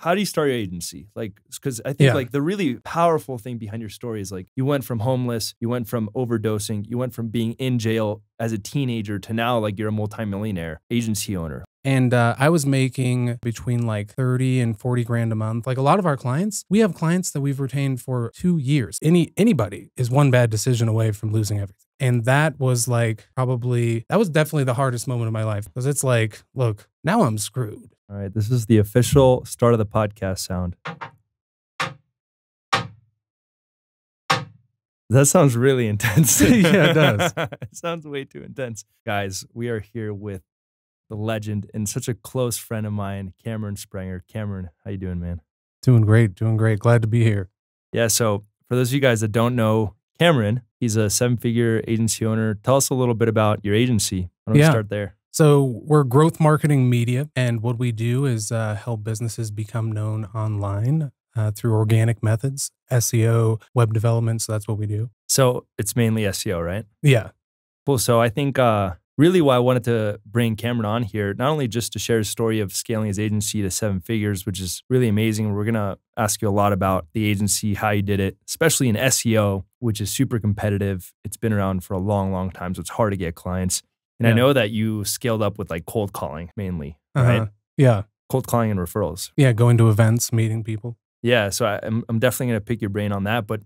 How do you start your agency? Like, because I think like the really powerful thing behind your story is like, you went from homeless, you went from overdosing, you went from being in jail as a teenager to now like you're a multimillionaire agency owner. And I was making between like 30 and 40 grand a month. Like a lot of our clients, we have clients that we've retained for 2 years. Anybody is one bad decision away from losing everything. And that was like probably, that was definitely the hardest moment of my life, because it's like, look, now I'm screwed. All right, this is the official start of the podcast sound. That sounds really intense. Yeah, it does. It sounds way too intense. Guys, we are here with the legend and such a close friend of mine, Cameron Springer. Cameron, how you doing, man? Doing great, doing great. Glad to be here. Yeah, so for those of you guys that don't know Cameron, he's a seven-figure agency owner. Tell us a little bit about your agency. Why don't we start there? So we're Growth Marketing Media, and what we do is help businesses become known online through organic methods, SEO, web development. So that's what we do. So it's mainly SEO, right? Yeah. Cool. So I think really why I wanted to bring Cameron on here, not only just to share his story of scaling his agency to 7 figures, which is really amazing. We're going to ask you a lot about the agency, how you did it, especially in SEO, which is super competitive. It's been around for a long, long time, so it's hard to get clients. And I know that you scaled up with like cold calling mainly, right? Yeah. Cold calling and referrals. Yeah, going to events, meeting people. Yeah, so I'm definitely going to pick your brain on that. But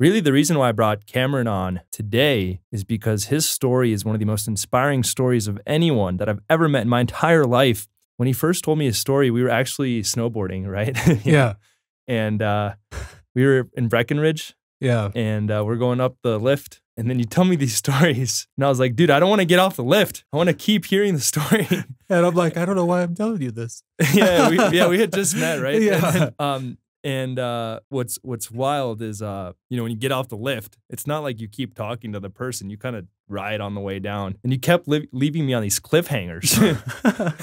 really the reason why I brought Cameron on today is because his story is one of the most inspiring stories of anyone that I've ever met in my entire life. When he first told me his story, we were actually snowboarding, right? Yeah. And we were in Breckenridge. Yeah. And we're going up the lift. And then you tell me these stories. And I was like, dude, I don't want to get off the lift. I want to keep hearing the story. And I'm like, I don't know why I'm telling you this. We had just met, right? Yeah. And what's wild is, you know, when you get off the lift, it's not like you keep talking to the person. You kind of ride on the way down. And you kept leaving me on these cliffhangers.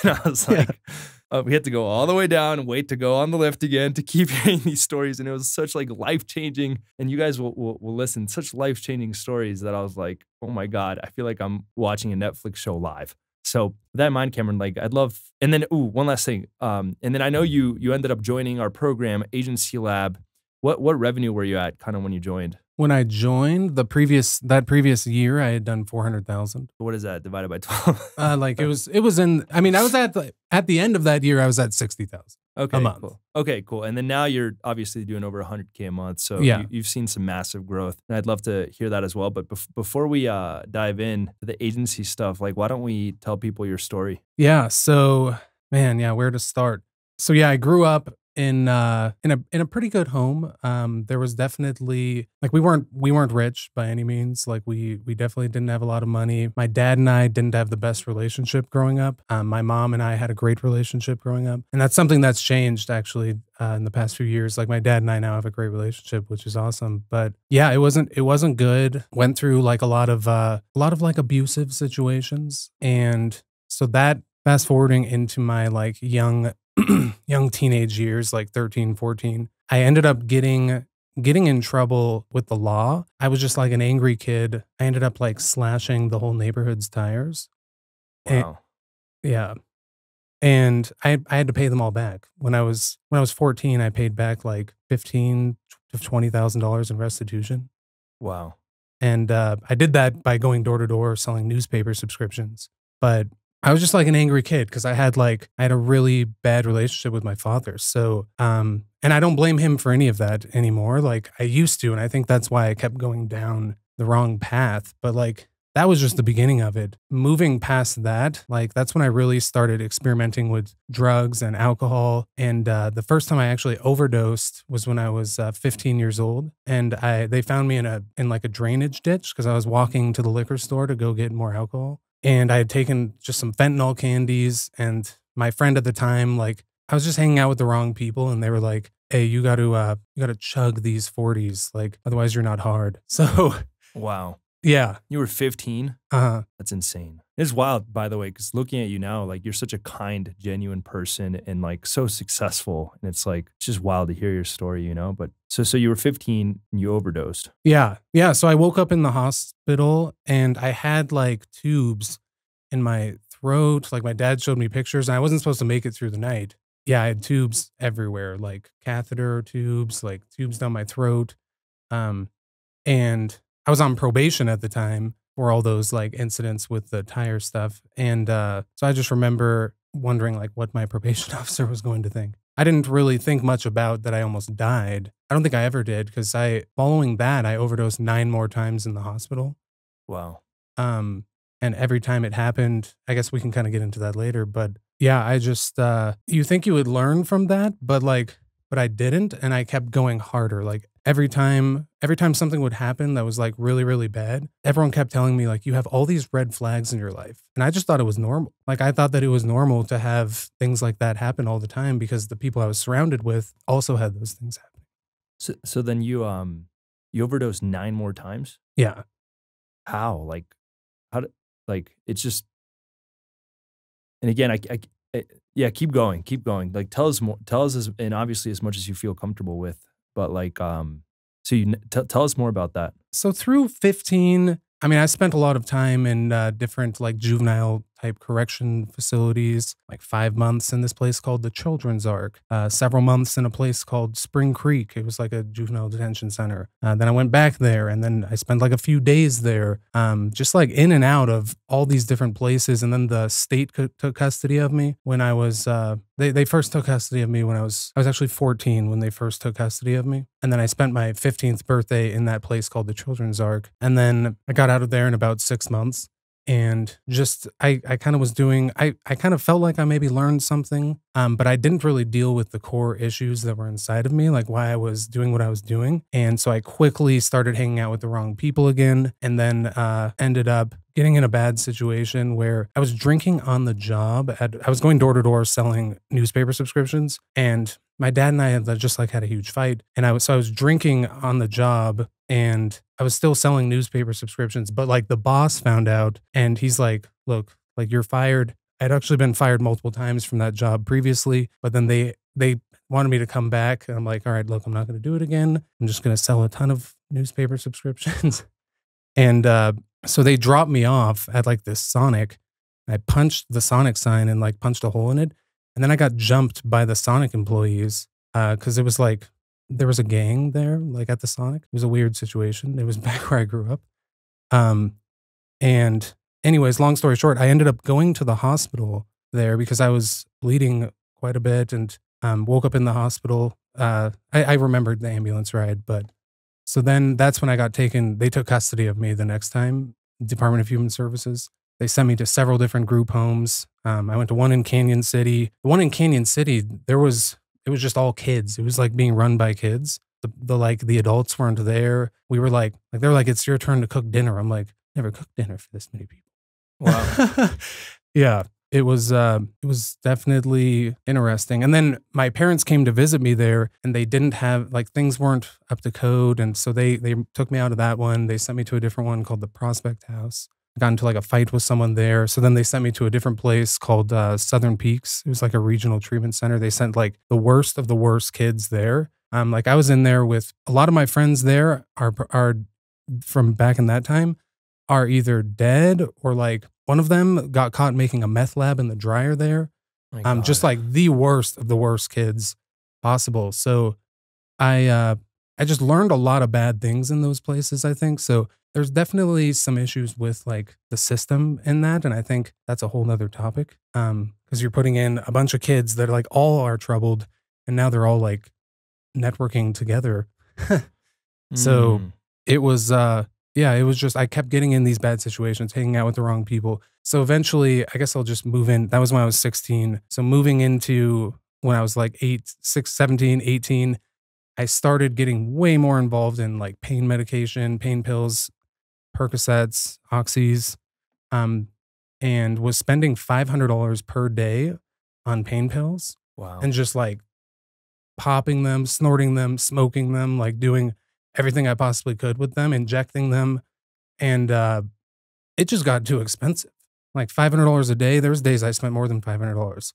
And I was like... Yeah. We had to go all the way down and wait to go on the lift again to keep hearing these stories. And it was such like life-changing, and you guys will listen, such life-changing stories that I was like, oh my God, I feel like I'm watching a Netflix show live. So with that in mind, Cameron, like I'd love, and then, ooh, one last thing. And then I know you ended up joining our program, Agency Lab. What revenue were you at kind of when you joined? When I joined that previous year, I had done 400,000. What is that divided by 12? Like it was in. I mean, I was at the end of that year, I was at 60,000. Okay, a month. Cool. Okay, cool. And then now you're obviously doing over 100K a month. So you've seen some massive growth, and I'd love to hear that as well. But before we dive in to the agency stuff, like why don't we tell people your story? Yeah. So man, yeah, where to start? So yeah, I grew up in a pretty good home. There was definitely like we weren't rich by any means. Like we definitely didn't have a lot of money. My dad and I didn't have the best relationship growing up. My mom and I had a great relationship growing up, and that's something that's changed actually in the past few years. Like my dad and I now have a great relationship, which is awesome. But yeah, it wasn't good. Went through like a lot of like abusive situations, and so that fast forwarding into my like young teenage years, like 13, 14, I ended up getting in trouble with the law. I was just like an angry kid. I ended up like slashing the whole neighborhood's tires. Wow. And, yeah. And I had to pay them all back. When I was 14, I paid back like $15,000 to $20,000 in restitution. Wow. And I did that by going door to door, selling newspaper subscriptions. But I was just like an angry kid because I had a really bad relationship with my father. So, and I don't blame him for any of that anymore. Like I used to, and I think that's why I kept going down the wrong path. But like, that was just the beginning of it. Moving past that, like that's when I really started experimenting with drugs and alcohol. And the first time I actually overdosed was when I was 15 years old. And they found me in like a drainage ditch because I was walking to the liquor store to go get more alcohol. And I had taken just some fentanyl candies, and my friend at the time, like I was just hanging out with the wrong people, and they were like, "Hey, you got to chug these 40s, like otherwise you're not hard." So, wow, yeah, you were 15. That's insane. It's wild, by the way, because looking at you now, like you're such a kind, genuine person, and like so successful, and it's like it's just wild to hear your story, you know. But so you were 15 and you overdosed. Yeah. So I woke up in the hospital, and I had like tubes in my throat. Like my dad showed me pictures, and I wasn't supposed to make it through the night. Yeah, I had tubes everywhere, like catheter tubes, like tubes down my throat. And I was on probation at the time for all those like incidents with the tire stuff. And so I just remember wondering like what my probation officer was going to think. I didn't really think much about that I almost died. I don't think I ever did, because following that, I overdosed 9 more times in the hospital. Wow. And every time it happened, I guess we can kind of get into that later, but yeah, I just, you think you would learn from that, but like, but I didn't. And I kept going harder. Like every time something would happen that was like really, really bad, everyone kept telling me like, you have all these red flags in your life. And I just thought it was normal. Like I thought that it was normal to have things like that happen all the time because the people I was surrounded with also had those things happen. So then you overdosed 9 more times? Yeah. How? Like, like, it's just, and again, yeah, keep going. Like, tell us as, and obviously as much as you feel comfortable with, but like, so you tell us more about that. So through 15, I mean, I spent a lot of time in different like juvenile type correction facilities, like 5 months in this place called the Children's Ark, several months in a place called Spring Creek. It was like a juvenile detention center. Then I went back there and then I spent like a few days there, just like in and out of all these different places. And then the state took custody of me when I was, they first took custody of me when I was actually 14 when they first took custody of me. And then I spent my 15th birthday in that place called the Children's Ark. And then I got out of there in about 6 months. And just, I kind of was doing, I kind of felt like I maybe learned something, but I didn't really deal with the core issues that were inside of me, like why I was doing what I was doing. And so I quickly started hanging out with the wrong people again, and then ended up getting in a bad situation where I was drinking on the job. I was going door to door selling newspaper subscriptions, and my dad and I had just like had a huge fight. And I was drinking on the job, and I was still selling newspaper subscriptions, but like the boss found out and he's like, look, like you're fired. I'd actually been fired multiple times from that job previously, but then they wanted me to come back. And I'm like, all right, look, I'm not going to do it again. I'm just going to sell a ton of newspaper subscriptions. And so they dropped me off at like this Sonic. I punched the Sonic sign and like punched a hole in it. And then I got jumped by the Sonic employees because it was like, there was a gang there, like at the Sonic. It was a weird situation. It was back where I grew up. And anyways, long story short, I ended up going to the hospital there because I was bleeding quite a bit and woke up in the hospital. I remembered the ambulance ride, but so then that's when I got taken. They took custody of me the next time, Department of Human Services. They sent me to several different group homes. I went to one in Canyon City. The one in Canyon City, it was just all kids. It was like being run by kids. The adults weren't there. We were like they're like, it's your turn to cook dinner. I'm like, never cooked dinner for this many people. Wow. Yeah, it was definitely interesting. And then my parents came to visit me there, and they didn't have like things weren't up to code, and so they took me out of that one. They sent me to a different one called the Prospect House. I got into like a fight with someone there. So then they sent me to a different place called Southern Peaks. It was like a regional treatment center. They sent like the worst of the worst kids there. Like I was in there with a lot of my friends there are from back in that time are either dead or like one of them got caught making a meth lab in the dryer there. Just like the worst of the worst kids possible. So I just learned a lot of bad things in those places, I think. So there's definitely some issues with like the system in that. And I think that's a whole nother topic. Cause you're putting in a bunch of kids that like all are troubled and now they're all like networking together. So it was, yeah, it was just, I kept getting in these bad situations, hanging out with the wrong people. So eventually I guess I'll just move in. That was when I was 16. So moving into when I was like 17, 18, I started getting way more involved in like pain medication, pain pills, Percocets, Oxys, and was spending $500 per day on pain pills. Wow. And just like popping them, snorting them, smoking them, like doing everything I possibly could with them, injecting them. And it just got too expensive. Like $500 a day. There was days I spent more than $500.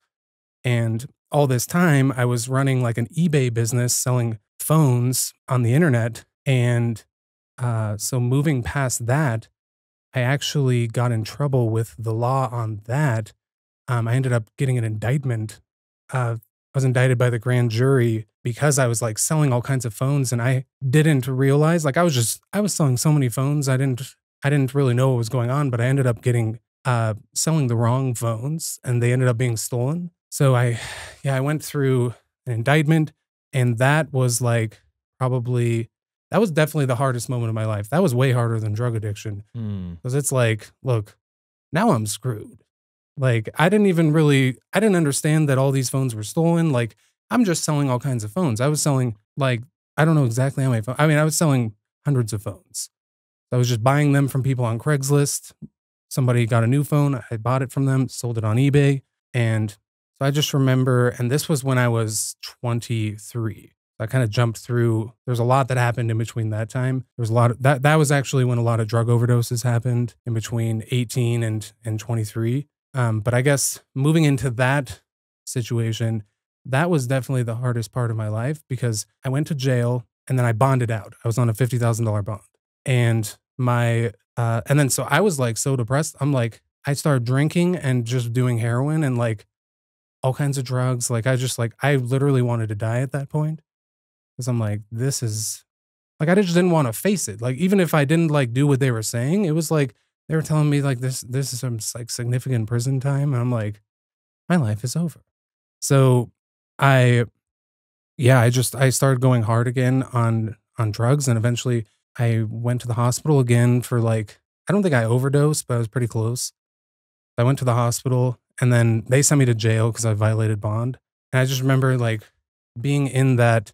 And all this time I was running like an eBay business selling phones on the internet. And so moving past that, I actually got in trouble with the law on that. I ended up getting an indictment I was indicted by the grand jury because I was like selling all kinds of phones, and I didn't realize, like, I was selling so many phones. I didn't really know what was going on, but I ended up getting, selling the wrong phones, and they ended up being stolen. So I went through an indictment, and that was like probably, that was definitely the hardest moment of my life. That was way harder than drug addiction. Because it's like, look, now I'm screwed. Like, I didn't understand that all these phones were stolen. Like, I'm just selling all kinds of phones. I was selling, like, I don't know exactly how many phones. I mean, I was selling hundreds of phones. I was just buying them from people on Craigslist. Somebody got a new phone. I bought it from them, sold it on eBay. And so I just remember, and this was when I was 23. I kind of jumped through. There's a lot that happened in between that time. There was a lot of, that was actually when a lot of drug overdoses happened in between 18 and 23. But I guess moving into that situation, that was definitely the hardest part of my life, because I went to jail and then I bonded out. I was on a $50,000 bond, and so I was like so depressed. I'm like, I started drinking and just doing heroin and like all kinds of drugs. Like I literally wanted to die at that point, because I'm like, this is like, I just didn't want to face it. Like, even if I didn't like do what they were saying, it was like, they were telling me like this is some like significant prison time. And I'm like, my life is over. So I started going hard again on drugs. And eventually I went to the hospital again for like, I don't think I overdosed, but I was pretty close. I went to the hospital, and then they sent me to jail because I violated bond. And I just remember like being in that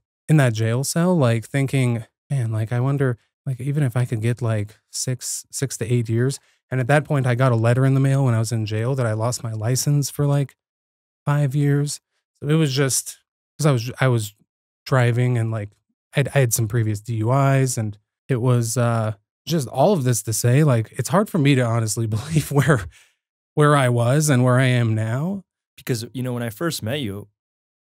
jail cell, like thinking, man, like I wonder, like, even if I could get like six to 8 years. And at that point, I got a letter in the mail when I was in jail that I lost my license for like 5 years. So it was just, because I was driving, and like, I had some previous DUIs, and it was just all of this to say, like, it's hard for me to honestly believe where I was and where I am now. Because, you know, when I first met you,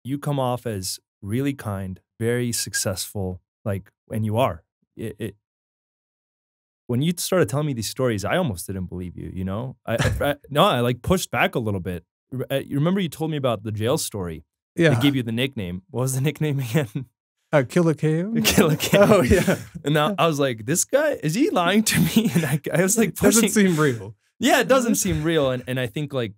you come off as really kind, very successful, like, and you are. When you started telling me these stories, I almost didn't believe you, you know? I like pushed back a little bit. You remember you told me about the jail story? Yeah. They gave you the nickname. What was the nickname again? Killer Cam. Killer Cam. Oh, yeah. And now I was like, this guy, is he lying to me? And I was like pushing. Doesn't seem real. Yeah, it doesn't seem real. And I think like,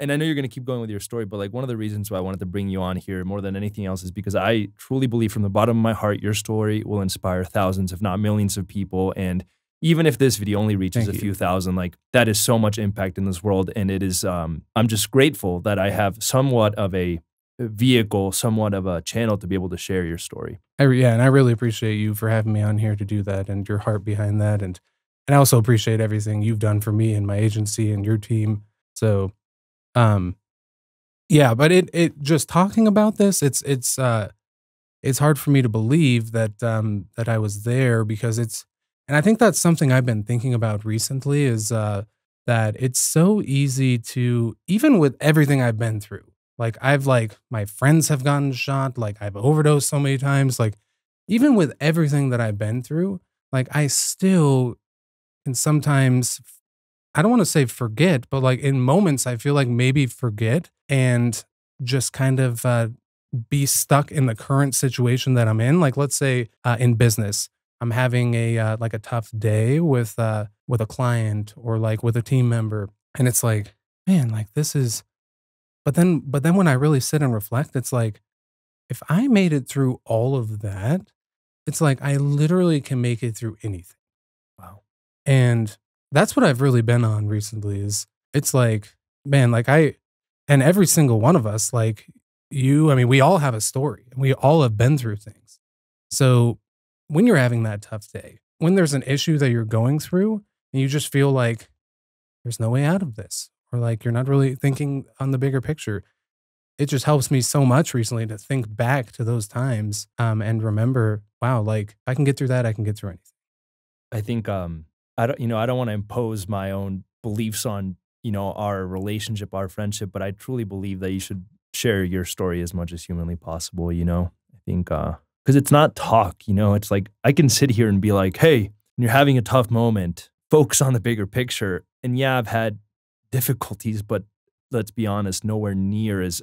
and I know you're going to keep going with your story, but like one of the reasons why I wanted to bring you on here more than anything else is because I truly believe from the bottom of my heart, your story will inspire thousands, if not millions of people. And even if this video only reaches a few thousand, like that is so much impact in this world. And it is, I'm just grateful that I have somewhat of a vehicle, somewhat of a channel to be able to share your story. Yeah. And I really appreciate you for having me on here to do that, and your heart behind that. And I also appreciate everything you've done for me and my agency and your team. So, yeah, but it just talking about this, it's hard for me to believe that, that I was there, because it's, and I think that's something I've been thinking about recently is, that it's so easy to, even with everything I've been through, like my friends have gotten shot, like I've overdosed so many times, like even with everything that I've been through, like I still can sometimes, I don't want to say forget, but like in moments, I feel like maybe forget and just kind of be stuck in the current situation that I'm in. Like, let's say in business, I'm having a like a tough day with a client or like with a team member. And it's like, man, like this is, but then when I really sit and reflect, it's like, if I made it through all of that, it's like, I literally can make it through anything. Wow. And that's what I've really been on recently is it's like, man, like and every single one of us, like you, I mean, we all have a story and we all have been through things. So when you're having that tough day, when there's an issue that you're going through and you just feel like there's no way out of this, or like, you're not really thinking on the bigger picture. It just helps me so much recently to think back to those times and remember, wow, like I can get through that. I can get through anything. I think, I don't want to impose my own beliefs on, you know, our relationship, our friendship, but I truly believe that you should share your story as much as humanly possible, you know, I think, cause it's not talk, you know, it's like, I can sit here and be like, hey, when you're having a tough moment, focus on the bigger picture. And yeah, I've had difficulties, but let's be honest, nowhere near as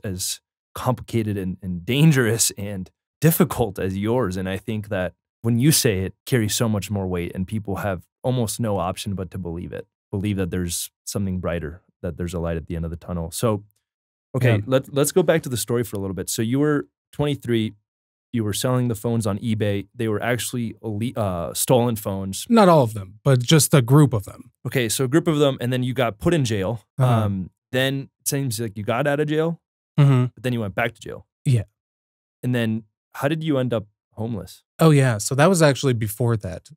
complicated and dangerous and difficult as yours. And I think that when you say it carries so much more weight, and people have almost no option but to believe it, believe that there's something brighter, that there's a light at the end of the tunnel. So, okay, yeah. let's go back to the story for a little bit. So you were 23, you were selling the phones on eBay. They were actually stolen phones. Not all of them, but just a group of them. Okay, so a group of them, and then you got put in jail. Uh-huh. Then it seems like you got out of jail, mm-hmm. but then you went back to jail. Yeah. And then how did you end up homeless? Oh, yeah. So that was actually before that.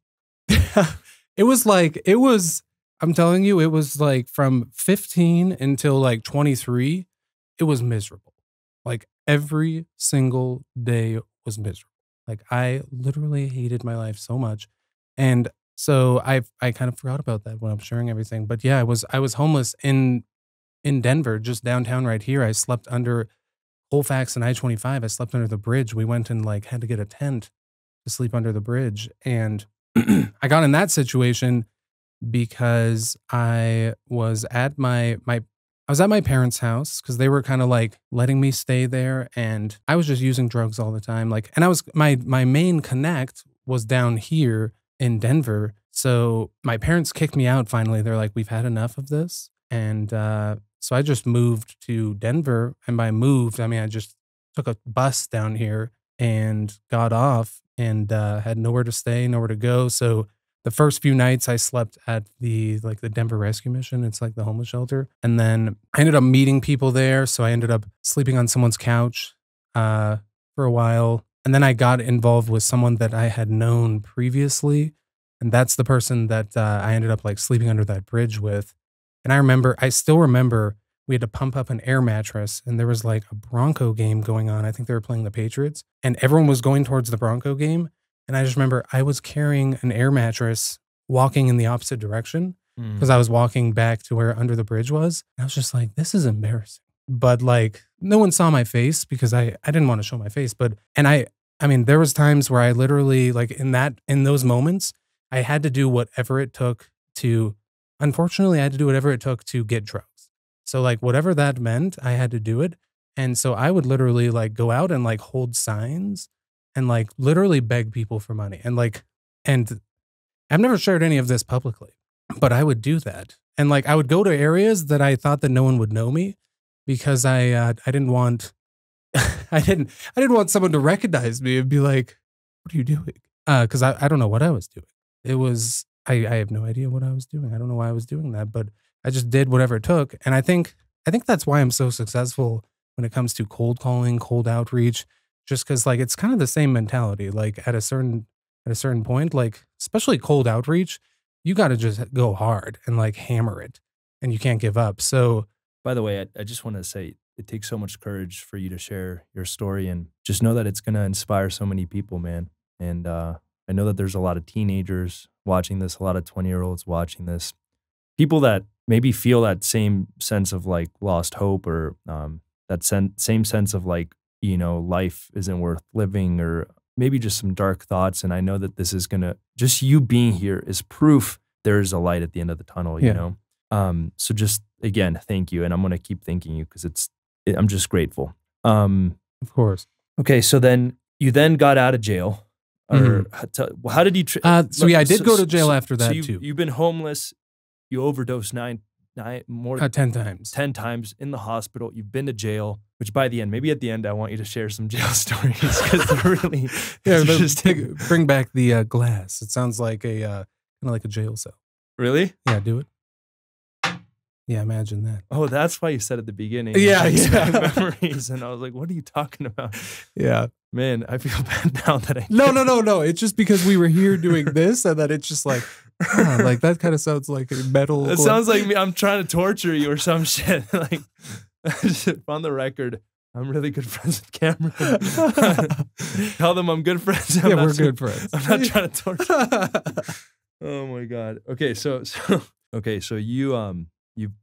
I'm telling you, it was like from 15 until like 23, it was miserable. Like every single day was miserable. Like I literally hated my life so much. And so I kind of forgot about that when I'm sharing everything. But yeah, I was homeless in Denver, just downtown right here. I slept under Colfax and I-25. I slept under the bridge. We went and like had to get a tent to sleep under the bridge. And I got in that situation because I was at my parents' house because they were kind of like letting me stay there, and I was just using drugs all the time. Like, and I was my main connect was down here in Denver. So my parents kicked me out finally. They're like, we've had enough of this. And so I just moved to Denver, and by moved, I mean I just took a bus down here and got off, and had nowhere to stay, nowhere to go. So the first few nights I slept at the Denver Rescue Mission. It's like the homeless shelter. And then I ended up meeting people there. So I ended up sleeping on someone's couch for a while. And then I got involved with someone that I had known previously. And that's the person that I ended up like sleeping under that bridge with. And I still remember we had to pump up an air mattress, and there was like a Bronco game going on. I think they were playing the Patriots, and everyone was going towards the Bronco game. And I just remember I was carrying an air mattress walking in the opposite direction because I was walking back to where under the bridge was. And I was just like, this is embarrassing. But like no one saw my face because I didn't want to show my face. But I mean, there was times where I literally like in those moments, I had to do whatever it took to, unfortunately, I had to do whatever it took to get drugs. So like whatever that meant, I had to do it. And so I would literally like go out and like hold signs and like literally beg people for money. And like, and I've never shared any of this publicly, but I would do that. And like, I would go to areas that I thought that no one would know me because I didn't want, I didn't want someone to recognize me and be like, what are you doing? Cause I don't know what I was doing. It was, I have no idea what I was doing. I don't know why I was doing that, but I just did whatever it took. And I think that's why I'm so successful when it comes to cold calling, cold outreach. Just because, like, it's kind of the same mentality. Like, at a certain point, like, especially cold outreach, you got to just go hard and, like, hammer it. And you can't give up. So, by the way, I just want to say it takes so much courage for you to share your story. And just know that it's going to inspire so many people, man. And I know that there's a lot of teenagers watching this, a lot of 20-year-olds watching this. People that maybe feel that same sense of, like, lost hope or that same sense of, like, you know, life isn't worth living, or maybe just some dark thoughts. And I know that this is going to, just you being here is proof there is a light at the end of the tunnel, you know? So just, again, thank you. And I'm going to keep thanking you because I'm just grateful. Of course. Okay. So then you got out of jail. Mm-hmm. How did you? I did go to jail after that too. You've been homeless. You overdosed 10 times. 10 times in the hospital. You've been to jail, which by the end, maybe at the end, I want you to share some jail stories because they're really interesting. Bring back the glass. It sounds like a kind of like a jail cell. Really? Yeah, do it. Yeah, imagine that. Oh, that's why you said at the beginning. Yeah, memories, and I was like, what are you talking about? Yeah. Man, I feel bad now that I... No. It's just because we were here doing this and that it's just like... Yeah, like that kind of sounds like a metal. It sounds like me. I'm trying to torture you or some shit. Like on the record, I'm really good friends with Cameron. Tell them I'm good friends. We're good friends. I'm not trying to torture. Oh my god. Okay, so you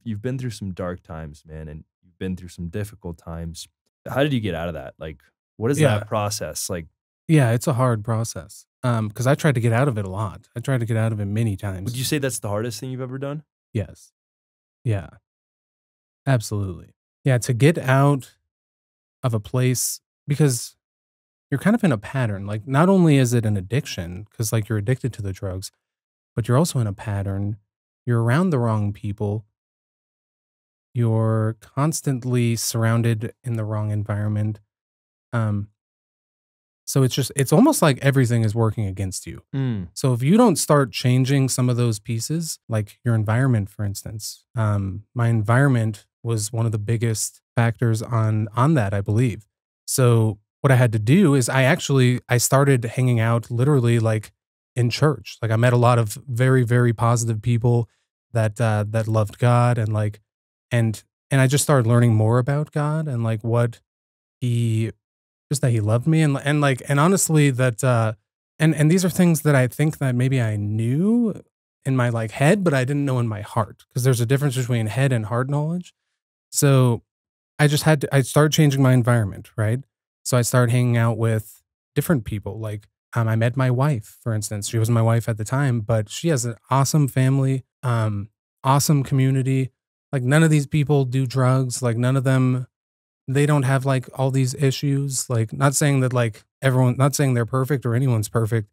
you've been through some dark times, man, and you've been through some difficult times. How did you get out of that? Like, what is that process like? Yeah, it's a hard process. Because I tried to get out of it a lot. I tried to get out of it many times. Would you say that's the hardest thing you've ever done? Yes. Yeah. Absolutely. Yeah, to get out of a place, because you're kind of in a pattern. Like, not only is it an addiction, because like you're addicted to the drugs, but you're also in a pattern. You're around the wrong people. You're constantly surrounded in the wrong environment. So it's just, it's almost like everything is working against you. Mm. So if you don't start changing some of those pieces, like your environment, for instance, my environment was one of the biggest factors on that, I believe. So what I had to do is I started hanging out literally like in church. Like I met a lot of very, very positive people that, that loved God, and like, and I just started learning more about God and like what he, just that he loved me, and like, and honestly that, and these are things that I think that maybe I knew in my like head, but I didn't know in my heart, because there's a difference between head and heart knowledge. So I just had to, I started changing my environment, right? So I started hanging out with different people. Like I met my wife, for instance. She was my wife at the time, but she has an awesome family, awesome community. Like none of these people do drugs. Like none of them, they don't have like all these issues. Like not saying that like everyone, not saying they're perfect or anyone's perfect,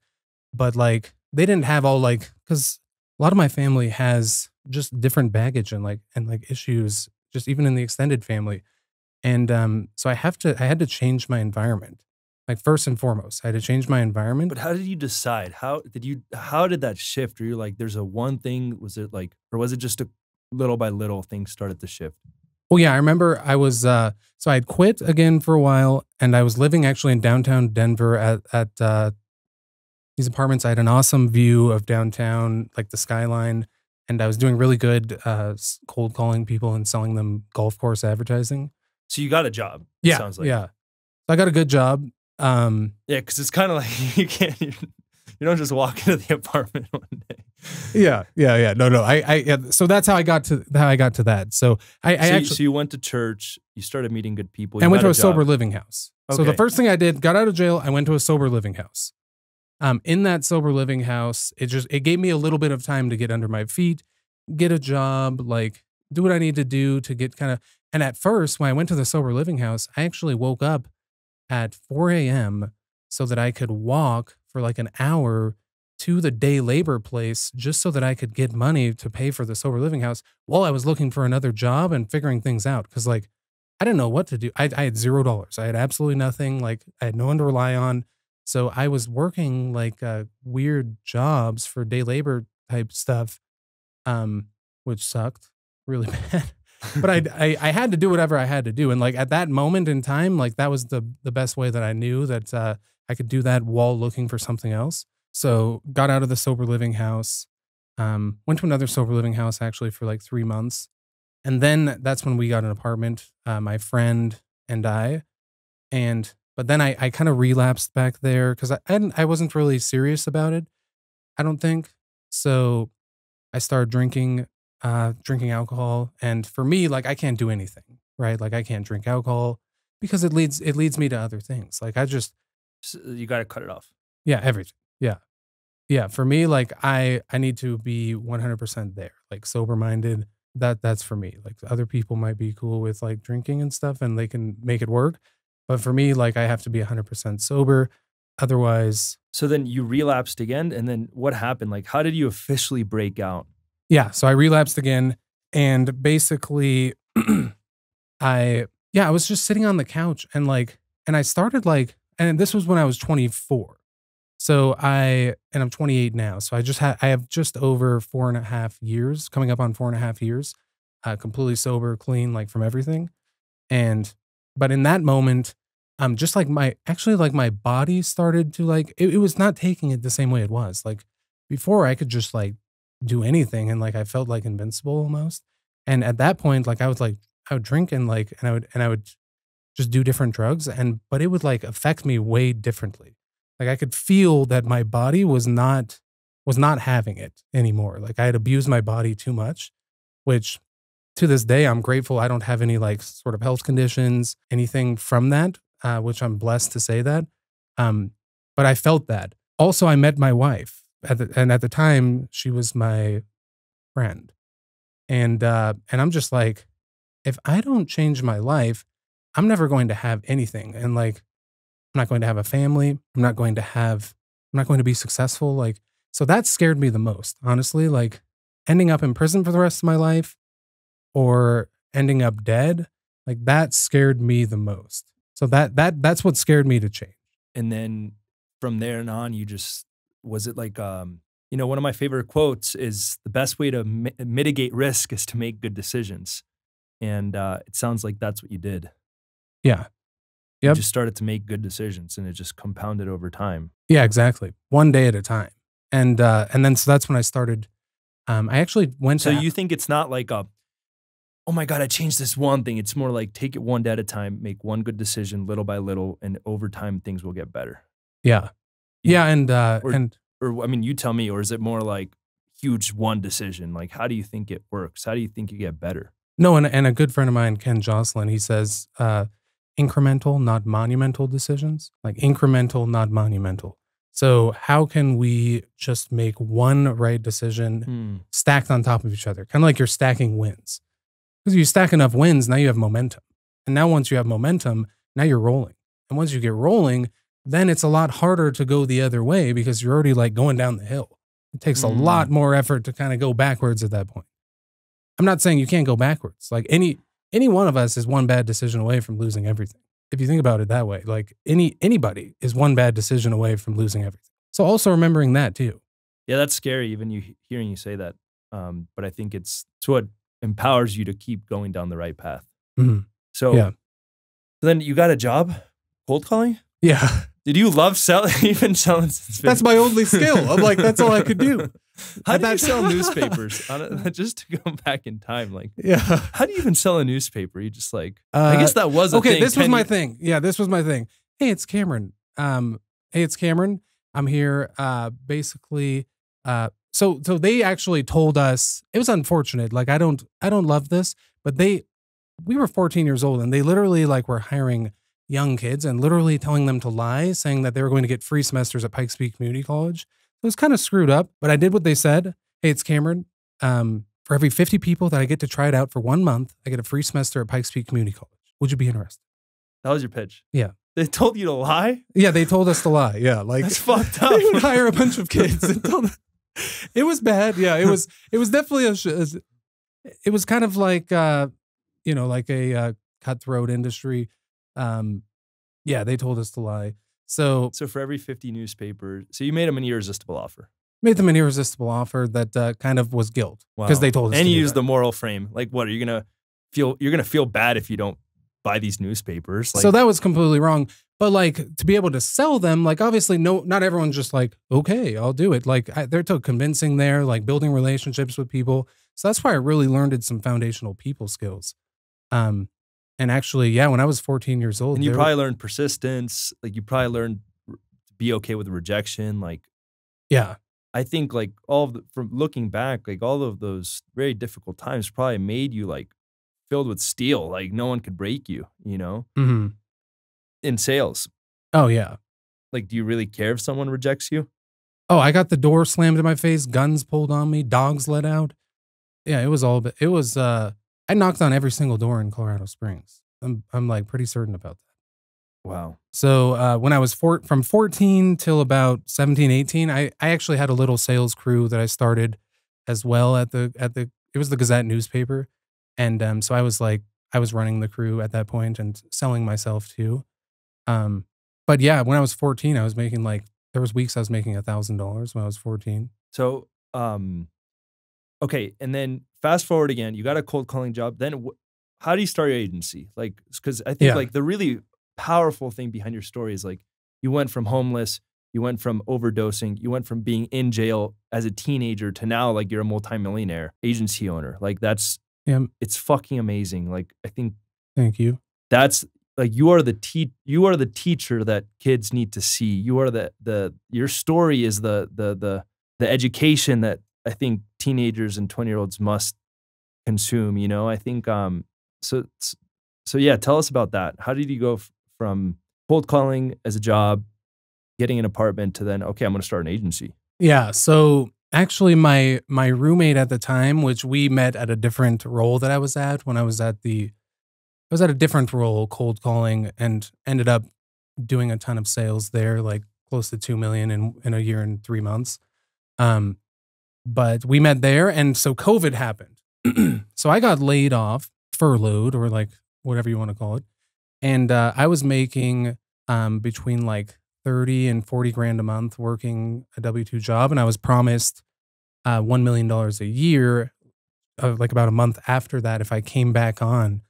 but like they didn't have all like, because a lot of my family has just different baggage and like issues, just even in the extended family. And so I had to change my environment. Like first and foremost, I had to change my environment. But how did you decide? How did that shift? Or you're like, there's a one thing, was it like, or was it just a little by little things started to shift? Well, yeah, I remember I was, so I had quit again for a while, and I was living actually in downtown Denver at these apartments. I had an awesome view of downtown, like the skyline, and I was doing really good cold calling people and selling them golf course advertising. So you got a job, yeah, it sounds like. Yeah, so I got a good job. Yeah, because it's kind of like you can't, you don't just walk into the apartment one day. Yeah, yeah, yeah. No, no. Yeah. So that's how I got to that. So so you went to church. You started meeting good people. I went to a sober living house. Okay. So the first thing I did, got out of jail, I went to a sober living house. In that sober living house, it gave me a little bit of time to get under my feet, get a job, like do what I need to do to get kind of. And at first, when I went to the sober living house, I actually woke up at 4 a.m. so that I could walk for like an hour to the day labor place, just so that I could get money to pay for the sober living house while I was looking for another job and figuring things out. Cause like, I didn't know what to do. I had $0. I had absolutely nothing. Like I had no one to rely on. So I was working like weird jobs for day labor type stuff, which sucked really bad. But I had to do whatever I had to do. And like at that moment in time, like that was the best way that I knew that I could do that while looking for something else. So got out of the sober living house, went to another sober living house actually for like 3 months. And then that's when we got an apartment, my friend and I. But then I kind of relapsed back there because I wasn't really serious about it, I don't think. So I started drinking. Drinking alcohol. And for me, like, I can't do anything, right? Like I can't drink alcohol because it leads me to other things. Like you got to cut it off. Yeah. Everything. Yeah. Yeah. For me, like I need to be 100% there, like sober minded. That's for me. Like other people might be cool with like drinking and stuff and they can make it work. But for me, like I have to be 100% sober. Otherwise. So then you relapsed again. And then what happened? Like, how did you officially break out? Yeah, so I relapsed again, and basically, I was just sitting on the couch, and like, and I started like, and this was when I was 24, so and I'm 28 now, so I have just over 4.5 years, coming up on 4.5 years, completely sober, clean, like from everything, but in that moment, just like my body started to like, it was not taking it the same way it was, like before I could just like do anything, and like I felt like invincible almost. And at that point, like I would drink and like I would just do different drugs, but it would like affect me way differently. Like I could feel that my body was not having it anymore. Like I had abused my body too much, which to this day I'm grateful I don't have any like sort of health conditions, anything from that, which I'm blessed to say that. But I felt that. Also, I met my wife. At the time, she was my friend, and I'm just like, if I don't change my life, I'm never going to have anything. And like, I'm not going to have a family. I'm not going to be successful. Like, so that scared me the most, honestly, like ending up in prison for the rest of my life or ending up dead. Like that scared me the most. So that's what scared me to change. And then from there and on, you just, was it like, you know, one of my favorite quotes is the best way to mitigate risk is to make good decisions. And it sounds like that's what you did. Yeah. Yep. You just started to make good decisions and it just compounded over time. Yeah, exactly. One day at a time. And then, so that's when I started, I actually went to. So you think it's not like a, oh my God, I changed this one thing. It's more like take it one day at a time, make one good decision little by little, and over time things will get better. Yeah. Yeah. Or I mean, you tell me, or is it more like huge one decision? Like, how do you think it works? How do you think you get better? No, and a good friend of mine, Ken Jocelyn, he says, incremental, not monumental decisions. Like incremental, not monumental. So how can we just make one right decision stacked on top of each other? Kind of like you're stacking wins. Because you stack enough wins, now you have momentum. And now once you have momentum, now you're rolling. And once you get rolling, then it's a lot harder to go the other way because you're already like going down the hill. It takes a lot more effort to kind of go backwards at that point. I'm not saying you can't go backwards. Like any one of us is one bad decision away from losing everything. If you think about it that way, like anybody is one bad decision away from losing everything. So also remembering that too. Yeah, that's scary even hearing you say that. But I think it's what empowers you to keep going down the right path. So, yeah. So then you got a job cold calling? Yeah. Did you love selling, even selling? That's my only skill. I'm like, that's all I could do. How do you sell newspapers? Just to go back in time, like, yeah. How do you even sell a newspaper? You just like, I guess that was a thing. Okay, this was my thing. Yeah, this was my thing. Hey, it's Cameron. I'm here. Basically, so they actually told us, it was unfortunate. Like, I don't love this, but we were 14 years old and they literally like were hiring young kids and literally telling them to lie, saying that they were going to get free semesters at Pikes Peak Community College. It was kind of screwed up, but I did what they said. Hey, it's Cameron. For every 50 people that I get to try it out for 1 month, I get a free semester at Pikes Peak Community College. Would you be interested? That was your pitch. Yeah. They told you to lie? Yeah, they told us to lie. Yeah. Like, that's fucked up. They would hire a bunch of kids. And tell them. It was bad. Yeah. It was definitely it was kind of like, you know, like a cutthroat industry. Yeah, they told us to lie. So for every 50 newspapers, so you made them an irresistible offer. Made them an irresistible offer that kind of was guilt because they told us. And you used the moral frame. Like, what are you gonna feel? You're gonna feel bad if you don't buy these newspapers. Like, so that was completely wrong. But like to be able to sell them, like obviously, not everyone's just like, okay, I'll do it. Like there took convincing there, like building relationships with people. So that's why I really learned some foundational people skills. And actually, yeah, when I was 14 years old. And you probably learned persistence. Like you probably learned to be okay with rejection. Like, yeah, I think like all of the, from looking back, like all of those very difficult times probably made you like filled with steel. Like no one could break you, you know, in sales. Oh, yeah. Like, do you really care if someone rejects you? Oh, I got the door slammed in my face, guns pulled on me, dogs let out. Yeah, it was all, but it was, I knocked on every single door in Colorado Springs. I'm like pretty certain about that. Wow. So when I was from 14 till about 17, 18, I actually had a little sales crew that I started as well at the it was the Gazette newspaper. And so I was running the crew at that point and selling myself too. But yeah, when I was 14, I was making like, there was weeks I was making $1,000 when I was 14. So, okay. And then fast forward again, you got a cold calling job. Then how do you start your agency? Like, because I think like the really powerful thing behind your story is like, you went from homeless, you went from overdosing, you went from being in jail as a teenager to now like you're a multimillionaire agency owner. Like that's, it's fucking amazing. Like I think. Thank you. That's like, you are the teacher that kids need to see. You are your story is the education that I think teenagers and 20-year-olds must consume, you know, I think, so yeah, tell us about that. How did you go from cold calling as a job, getting an apartment to then, okay, I'm going to start an agency? Yeah. So actually my roommate at the time, which we met at a different role that I was at when I was at the I was at a different role cold calling and ended up doing a ton of sales there, like close to 2 million in a year and 3 months. But we met there. And so COVID happened. So I got laid off, furloughed, or like whatever you want to call it. And I was making between like 30 and 40 grand a month working a W-2 job. And I was promised $1 million a year, like about a month after that, if I came back on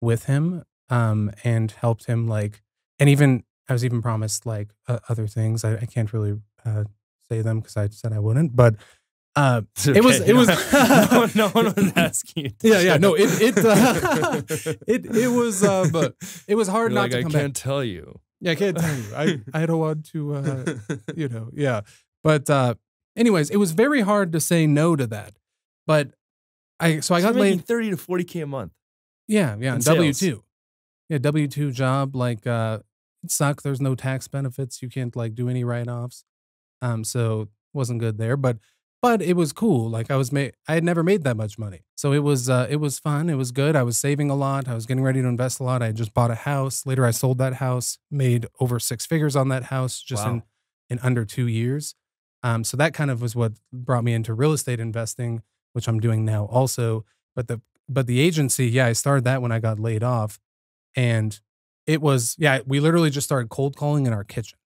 with him and helped him, like, and even I was even promised like other things. I can't really say them because I said I wouldn't, but okay. it was no one was asking you. Yeah. No, it was, but it was hard. You're not like, to come back. I can't tell you. Yeah, I can't tell you. I don't want to, you know, yeah. But anyways, it was very hard to say no to that. But so I got laid 30 to 40K a month. Yeah, and W-2. Yeah, W-2 job, like, it sucked. There's no tax benefits. You can't, like, do any write-offs. So it wasn't good there, but it was cool. Like, I had never made that much money. So it was fun. It was good. I was saving a lot. I was getting ready to invest a lot. I just bought a house. Later, I sold that house, made over 6 figures on that house just wow. in under 2 years. So that kind of was what brought me into real estate investing, which I'm doing now also. But the agency, yeah, I started that when I got laid off. And it was, yeah, we literally just started cold calling in our kitchen.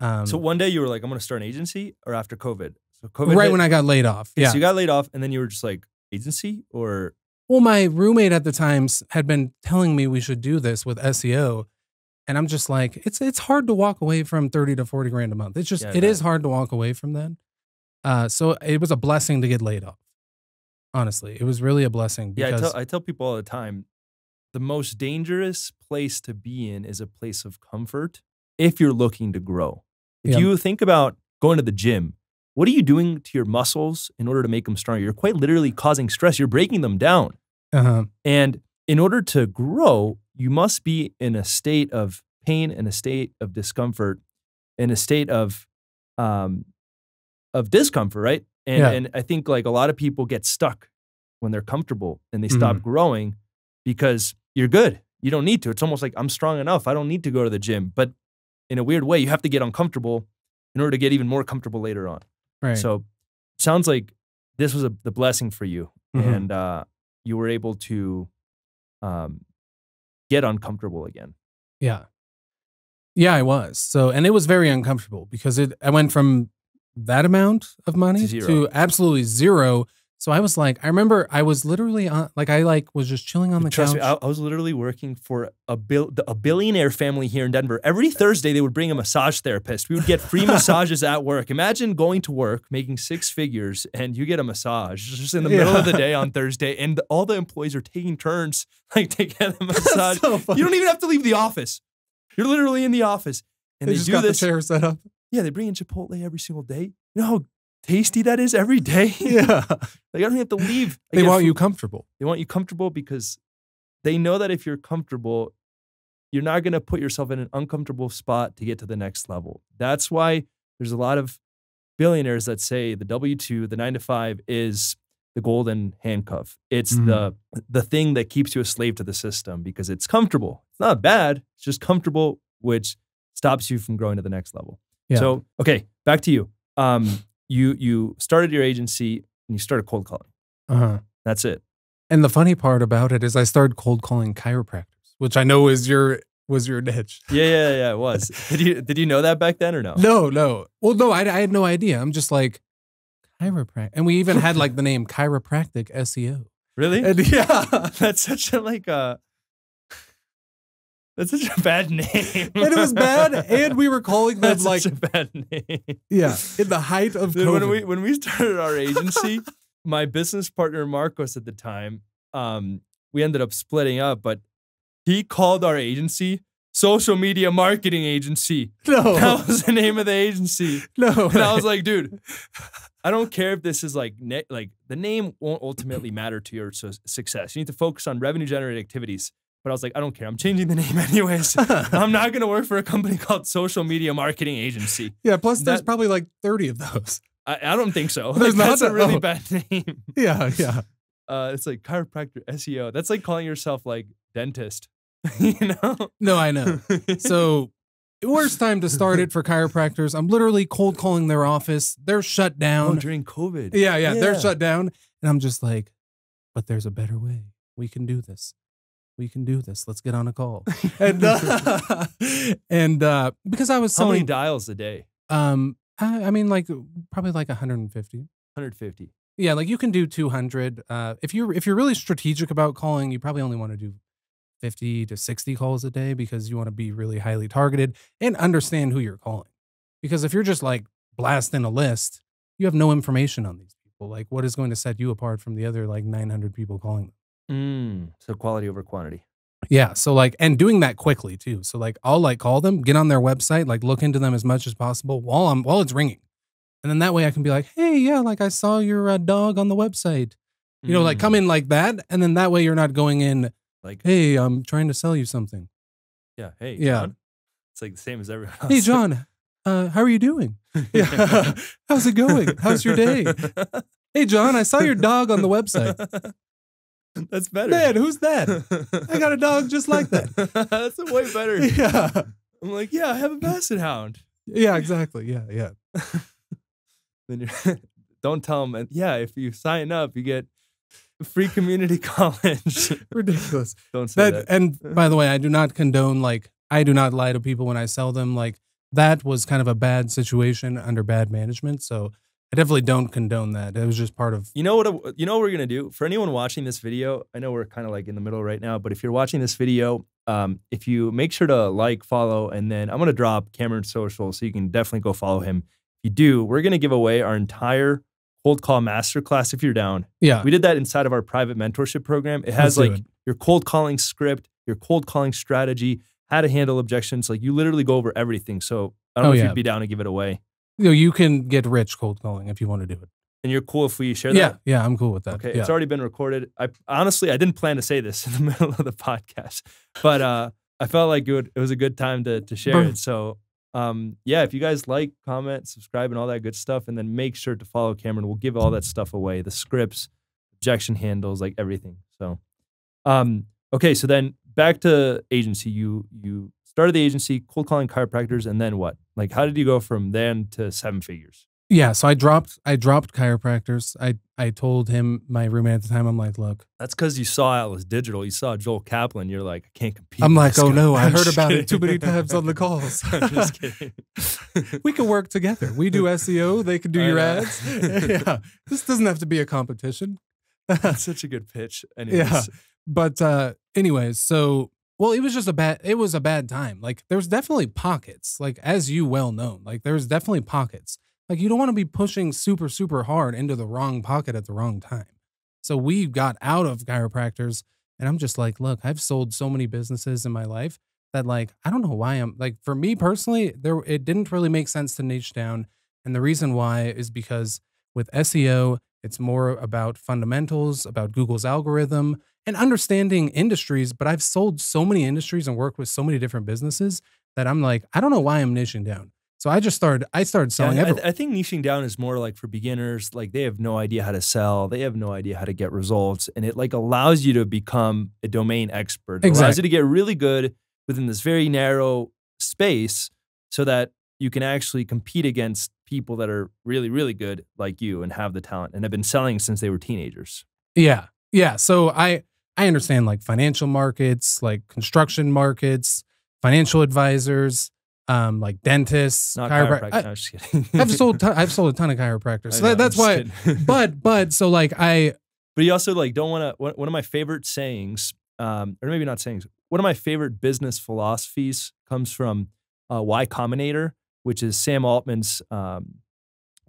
So one day you were like, I'm going to start an agency, or after COVID? So COVID right hit. When I got laid off. Yeah. So you got laid off and then you were just like, agency or? Well, my roommate at the time had been telling me we should do this with SEO. And I'm just like, it's hard to walk away from 30 to 40 grand a month. It's just, yeah, it is hard to walk away from that. So it was a blessing to get laid off. Honestly, it was really a blessing. Because yeah, I tell people all the time, the most dangerous place to be in is a place of comfort if you're looking to grow. If yeah. you think about going to the gym, what are you doing to your muscles in order to make them stronger? You're quite literally causing stress. You're breaking them down. Uh-huh. And in order to grow, you must be in a state of pain, in a state of discomfort, in a state of discomfort, right? And, yeah. and I think like a lot of people get stuck when they're comfortable and they stop growing because you're good. You don't need to. It's almost like I'm strong enough. I don't need to go to the gym. But in a weird way, you have to get uncomfortable in order to get even more comfortable later on. Right. So it sounds like this was the blessing for you. And you were able to get uncomfortable again. Yeah. Yeah, I was. So, and it was very uncomfortable because I went from that amount of money to absolutely zero. So I was like, I remember I was literally on, like, I like was just chilling on the couch. Trust me, I was literally working for a billionaire family here in Denver. Every Thursday, they would bring a massage therapist. We would get free massages at work. Imagine going to work, making 6 figures, and you get a massage just in the middle of the day on Thursday, and all the employees are taking turns, like, to get a massage. So you don't even have to leave the office. You're literally in the office, and they just do got this. The chair set up. Yeah, they bring in Chipotle every single day. You know how tasty that is every day? Yeah. Like, I don't have to leave. They want you comfortable. They want you comfortable because they know that if you're comfortable, you're not going to put yourself in an uncomfortable spot to get to the next level. That's why there's a lot of billionaires that say the W-2, the 9-to-5 is the golden handcuff. It's the thing that keeps you a slave to the system because it's comfortable. It's not bad. It's just comfortable, which stops you from growing to the next level. Yeah. So, okay, back to you. You started your agency and you started cold calling. That's it. And the funny part about it is I started cold calling chiropractors, which I know is was your niche. Yeah, it was. Did you know that back then or no? No. Well, no, I had no idea. I'm just like, chiropractic. And we even had like the name chiropractic SEO. Really? And, yeah. That's such a like a... That's such a bad name. And it was bad. And we were calling them like... Such a bad name. Yeah. In the height of COVID. When we started our agency, my business partner, Marcos, at the time, we ended up splitting up, but he called our agency Social Media Marketing Agency. No. That was the name of the agency. No. And I was like, dude, I don't care if this is like the name won't ultimately matter to your success. You need to focus on revenue-generating activities. But I was like, I don't care. I'm changing the name anyways. I'm not going to work for a company called Social Media Marketing Agency. Yeah, plus there's probably like 30 of those. I don't think so. There's like, that's a really bad name. Yeah. It's like chiropractor SEO. That's like calling yourself like dentist. You know? No, I know. So worst time to start it for chiropractors. I'm literally cold calling their office. They're shut down. Oh, during COVID. Yeah. They're shut down. And I'm just like, but there's a better way. We can do this. We can do this. Let's get on a call. And, because I was selling. How many dials a day? I mean, like probably like 150. 150. Yeah, like you can do 200. If you're really strategic about calling, you probably only want to do 50 to 60 calls a day because you want to be really highly targeted and understand who you're calling. Because if you're just like blasting a list, you have no information on these people. Like what is going to set you apart from the other like 900 people calling them? So quality over quantity. Yeah. So like, and doing that quickly too. So like I'll like call them, get on their website, like look into them as much as possible while it's ringing. And then that way I can be like, hey, yeah, like I saw your dog on the website. You know, like come in like that. And then that way you're not going in like, hey, I'm trying to sell you something. Yeah. Hey, John. It's like the same as everyone else. Hey, John, how are you doing? Yeah. How's it going? How's your day? Hey, John, I saw your dog on the website. That's better. Man, who's that? I got a dog just like that. That's way better. Yeah. I'm like, yeah, I have a basset hound. Yeah, exactly. Yeah. Then don't tell them. And yeah, if you sign up, you get free community college. Ridiculous. Don't say that. And by the way, I do not condone, like, I do not lie to people when I sell them. Like, that was kind of a bad situation under bad management. So I definitely don't condone that. It was just part of. You know what we're going to do? For anyone watching this video, I know we're kind of like in the middle right now, but if you're watching this video, if you make sure to like, follow, and then I'm going to drop Cameron's social so you can definitely go follow him. You do, we're going to give away our entire cold call masterclass if you're down. Yeah. We did that inside of our private mentorship program. It has like your cold calling script, your cold calling strategy, how to handle objections. Like you literally go over everything. So I don't know if you'd be down to give it away. You know, you can get rich cold calling if you want to do it. And you're cool if we share that? Yeah, I'm cool with that. Okay, it's already been recorded. Honestly, I didn't plan to say this in the middle of the podcast, but I felt like it was a good time to share it. So yeah, if you guys like, comment, subscribe, and all that good stuff, and then make sure to follow Cameron. We'll give all that stuff away, the scripts, objection handles, like everything. So, okay. So then back to agency, you started the agency, cold calling chiropractors, and then what? Like, how did you go from then to seven figures? Yeah. So I dropped chiropractors. I told him, my roommate at the time, I'm like, look, that's because you saw Atlas Digital. You saw Joel Kaplan. You're like, I can't compete. I'm like, oh no, I heard about it too many times on the calls. I'm just kidding. We can work together. We do SEO. They can do your ads. Yeah. This doesn't have to be a competition. That's such a good pitch. Anyways. Yeah. But anyways, so, well, it was just a bad time. Like there's definitely pockets, like as you well know, like there's definitely pockets. Like, you don't want to be pushing super, super hard into the wrong pocket at the wrong time. So we got out of chiropractors, and I'm just like, look, I've sold so many businesses in my life that, like, I don't know why I'm, like, for me personally, it didn't really make sense to niche down. And the reason why is because with SEO, it's more about fundamentals, about Google's algorithm, and understanding industries. But I've sold so many industries and worked with so many different businesses that I'm like, I don't know why I'm niching down. So I started selling everything. I think niching down is more like for beginners. Like they have no idea how to sell. They have no idea how to get results. And it like allows you to become a domain expert. It allows you to get really good within this very narrow space so that you can actually compete against people that are really, really good like you and have the talent and have been selling since they were teenagers. Yeah. Yeah. So I understand like financial markets, like construction markets, financial advisors, like dentists, not chiropractors. No, just kidding. I've sold a ton of chiropractors. So that's why. So like But you also like don't want to. One of my favorite sayings, or maybe not sayings. One of my favorite business philosophies comes from Y Combinator, which is Sam Altman's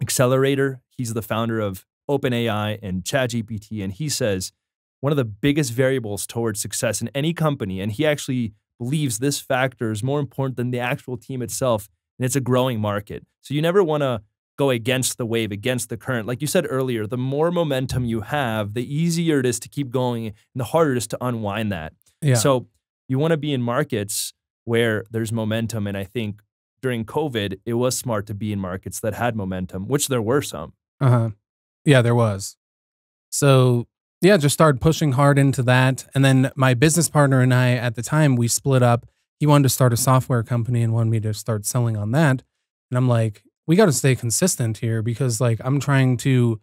accelerator. He's the founder of OpenAI and ChatGPT, and he says one of the biggest variables towards success in any company, and he actually believes this factor is more important than the actual team itself, and it's a growing market. So you never want to go against the wave, against the current. Like you said earlier, the more momentum you have, the easier it is to keep going and the harder it is to unwind that. Yeah. So you want to be in markets where there's momentum, and I think during COVID, it was smart to be in markets that had momentum, which there were some. Yeah, there was. So yeah, just started pushing hard into that. And then my business partner and I, at the time, we split up. He wanted to start a software company and wanted me to start selling on that. And I'm like, we got to stay consistent here, because like I'm trying to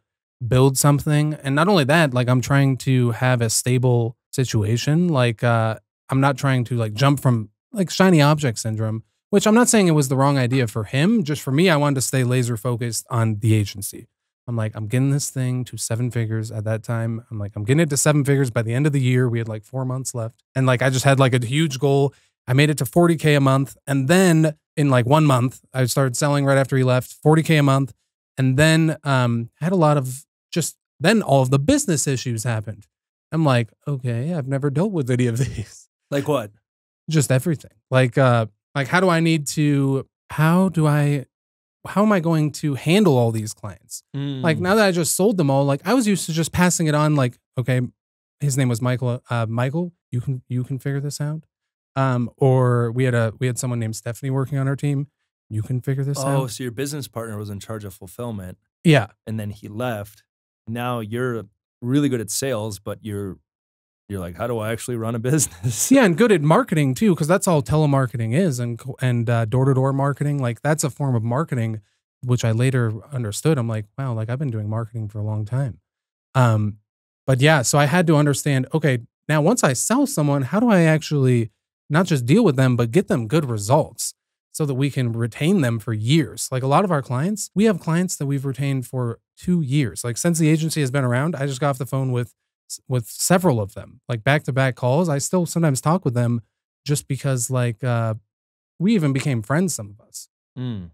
build something. And not only that, like I'm trying to have a stable situation. Like I'm not trying to like jump from like shiny object syndrome, which I'm not saying it was the wrong idea for him. Just for me, I wanted to stay laser focused on the agency. I'm like, I'm getting this thing to 7 figures at that time. I'm like, I'm getting it to 7 figures by the end of the year. We had like 4 months left. And like, I just had like a huge goal. I made it to 40K a month. And then in like 1 month, I started selling right after he left, 40K a month. And then had a lot of just, then all of the business issues happened. I'm like, okay, I've never dealt with any of these. Like what? Just everything. Like how do I need to, how am I going to handle all these clients? Mm. Like now that I just sold them all, like I was used to just passing it on. Like, okay, his name was Michael. Michael, you can figure this out. Or we had someone named Stephanie working on our team. You can figure this out. Oh, so your business partner was in charge of fulfillment. Yeah. And then he left. Now you're really good at sales, but you're like, how do I actually run a business? Yeah, and good at marketing too, because that's all telemarketing is, and door-to-door marketing. Like that's a form of marketing, which I later understood. I'm like, wow, like I've been doing marketing for a long time. But yeah, so I had to understand, okay, now once I sell someone, how do I actually not just deal with them, but get them good results so that we can retain them for years? Like a lot of our clients, we have clients that we've retained for 2 years. Like since the agency has been around, I just got off the phone with several of them, like back-to-back calls. I still sometimes talk with them just because like we even became friends, some of us. Mm.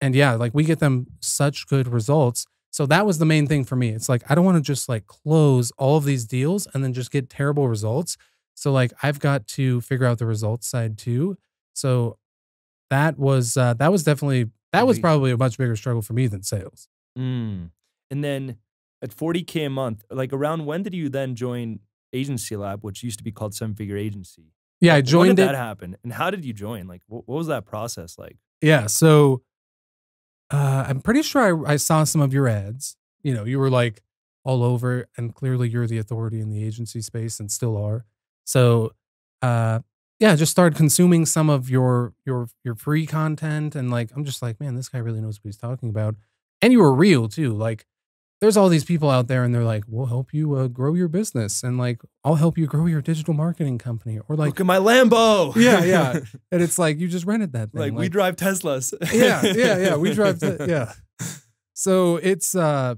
And yeah, like we get them such good results. So that was the main thing for me. It's like, I don't want to just like close all of these deals and then just get terrible results. So like, I've got to figure out the results side too. So that was probably a much bigger struggle for me than sales. Mm. And then at 40K a month, like around when did you then join Agency Lab, which used to be called Seven Figure Agency? Yeah, I joined. When did that happen? And how did you join? Like, what was that process like? Yeah, so I'm pretty sure I saw some of your ads. You know, you were like all over, and clearly you're the authority in the agency space and still are. So yeah, I just started consuming some of your free content, and like, I'm just like, man, this guy really knows what he's talking about. And you were real too, like, there's all these people out there and they're like, we'll help you grow your business. And like, I'll help you grow your digital marketing company. Or like, look at my Lambo. Yeah, yeah. And it's like, you just rented that thing. Like we drive Teslas. Yeah, yeah, yeah. We drive, yeah. So it's, so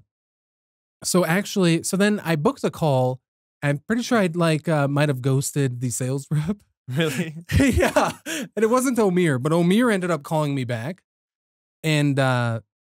then I booked a call. I'm pretty sure I'd like, might've ghosted the sales rep. Really? Yeah. And it wasn't Amir, but Amir ended up calling me back.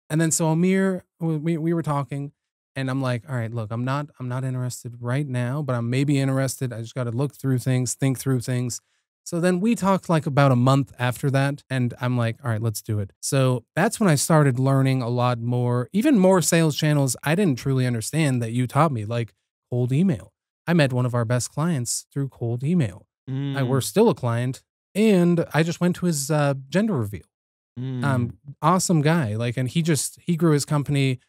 And then so Amir, we were talking, and I'm like, all right, look, I'm not interested right now, but I'm maybe interested. I just got to look through things, think through things. So then we talked like about a month after that, and I'm like, all right, let's do it. So that's when I started learning a lot more, even more sales channels I didn't truly understand that you taught me, like cold email. I met one of our best clients through cold email. Mm. We're still a client, and I just went to his gender reveal. Mm. Awesome guy. Like, and he grew his company.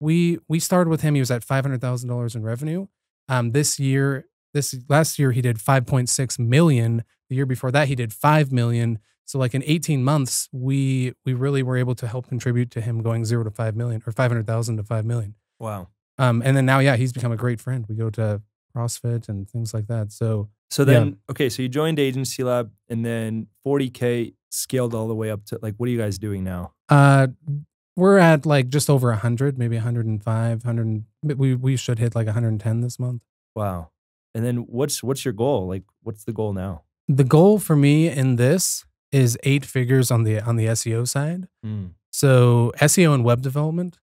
We started with him. He was at $500,000 in revenue. Last year he did 5.6 million. The year before that he did 5 million. So like in 18 months, we really were able to help contribute to him going 0 to 5 million, or 500,000 to 5 million. Wow. And then now, yeah, he's become a great friend. We go to CrossFit and things like that. So then, yeah. Okay, so you joined Agency Lab, and then 40K scaled all the way up to, like, what are you guys doing now? We're at like just over 100, maybe 105, 100. We should hit like 110 this month. Wow. And then what's your goal? Like, what's the goal now? The goal for me in this is 8 figures on the SEO side. Mm. So SEO and web development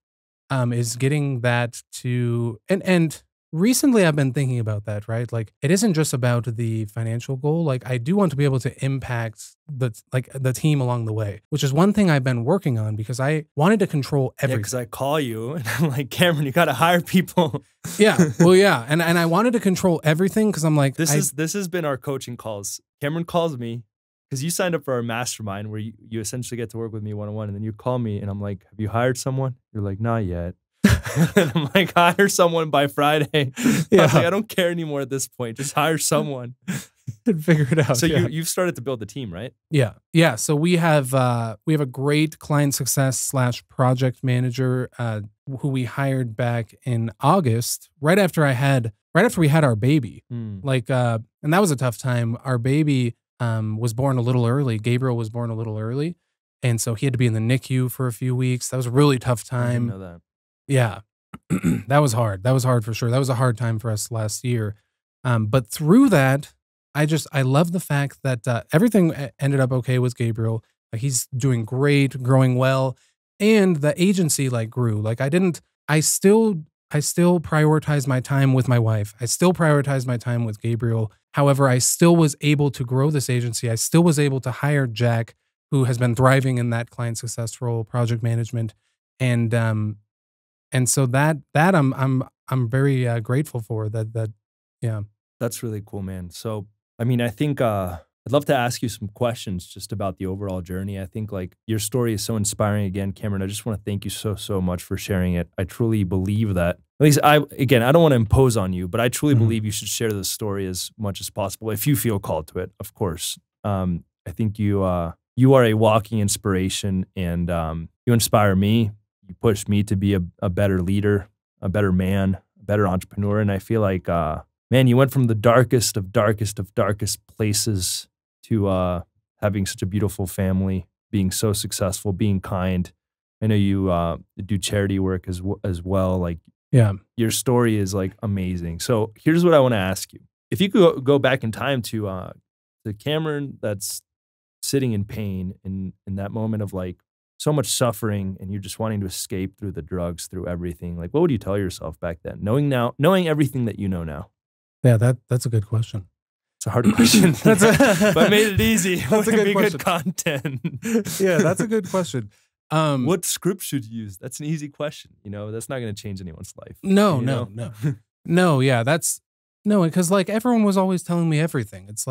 is getting that to, and recently I've been thinking about that, right? Like it isn't just about the financial goal. Like I do want to be able to impact the team along the way, which is one thing I've been working on because I wanted to control everything. Yeah, 'cause I call you and I'm like, Cameron, you got to hire people. Yeah. Well, yeah. And I wanted to control everything because I'm like, this has been our coaching calls. Cameron calls me because you signed up for our mastermind where you essentially get to work with me one-on-one, and then you call me and I'm like, have you hired someone? You're like, not yet. And I'm like, hire someone by Friday. Yeah. I was like, I don't care anymore at this point. Just hire someone. And figure it out. So yeah. You've started to build the team, right? Yeah. Yeah. So we have a great client success / project manager who we hired back in August, right after we had our baby. Mm. Like and that was a tough time. Our baby was born a little early. Gabriel was born a little early. And so he had to be in the NICU for a few weeks. That was a really tough time. I didn't know that. Yeah. That was hard. That was hard for sure. That was a hard time for us last year. But through that, I love the fact that everything ended up okay with Gabriel. He's doing great, growing well, and the agency grew. I still prioritize my time with my wife. I still prioritize my time with Gabriel. However, I still was able to grow this agency. I still was able to hire Jack, who has been thriving in that client success role, project management, and so that I'm very grateful for that. Yeah, that's really cool, man. So. I mean, I think I'd love to ask you some questions just about the overall journey. I think your story is so inspiring. Again, Cameron, I just want to thank you so much for sharing it. I truly believe that. At least I don't want to impose on you, but I truly believe you should share this story as much as possible if you feel called to it, of course. I think you are a walking inspiration, and you inspire me. You push me to be a better leader, a better man, a better entrepreneur, and I feel like man, you went from the darkest places to having such a beautiful family, being so successful, being kind. I know you do charity work as well. Yeah, your story is amazing. So here's what I want to ask you: if you could go back in time to Cameron that's sitting in pain in that moment of so much suffering, and you're just wanting to escape through the drugs, through everything, what would you tell yourself back then, knowing everything that you know now? Yeah, that's a good question. It's a hard question. But I made it easy. That's a good question. Good content. Yeah, that's a good question. What script should you use? That's an easy question. You know, that's not going to change anyone's life. No. Yeah, because everyone was always telling me everything. It's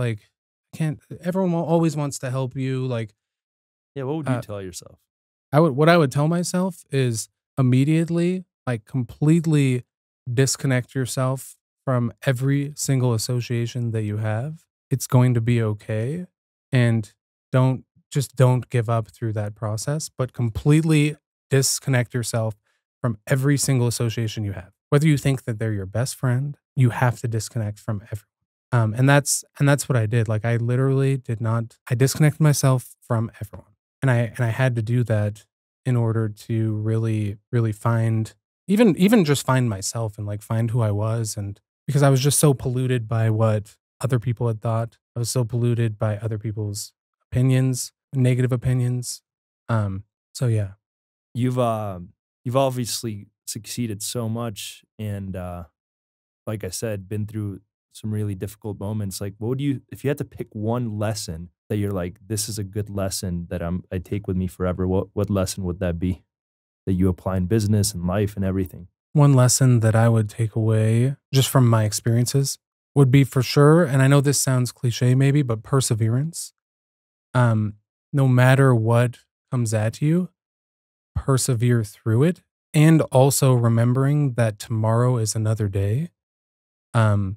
everyone always wants to help you. Yeah, what would you tell yourself? What I would tell myself is immediately, completely disconnect yourself from every single association that you have. It's going to be okay. And don't give up through that process, but completely disconnect yourself from every single association you have. Whether you think that they're your best friend, you have to disconnect from everyone. And that's what I did. I literally I disconnected myself from everyone. And I had to do that in order to really find, even just find myself and find who I was. And because I was just so polluted by what other people had thought. I was so polluted by other people's opinions, negative opinions. So yeah. You've obviously succeeded so much, and like I said, been through some really difficult moments. What would you, if you had to pick one lesson that you're this is a good lesson that I take with me forever, what lesson would that be that you apply in business and life and everything? One lesson that I would take away just from my experiences would be, for sure, and I know this sounds cliche maybe, but perseverance. No matter what comes at you, persevere through it. And also remembering that tomorrow is another day. Because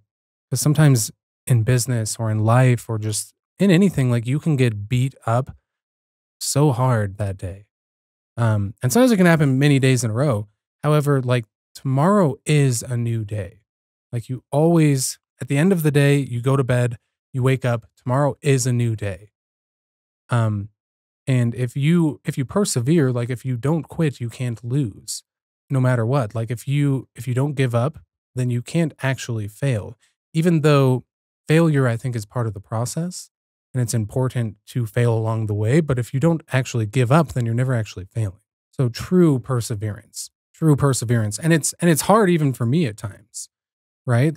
sometimes in business or in life or just in anything, you can get beat up so hard that day. And sometimes it can happen many days in a row. However, tomorrow is a new day. You always, at the end of the day, you go to bed, you wake up, tomorrow is a new day. And if you persevere, if you don't quit, you can't lose, no matter what. If you don't give up, then you can't actually fail. Even though failure, I think, is part of the process, and it's important to fail along the way, but if you don't actually give up, then you're never actually failing. So true perseverance. True perseverance. And it's hard even for me at times, right?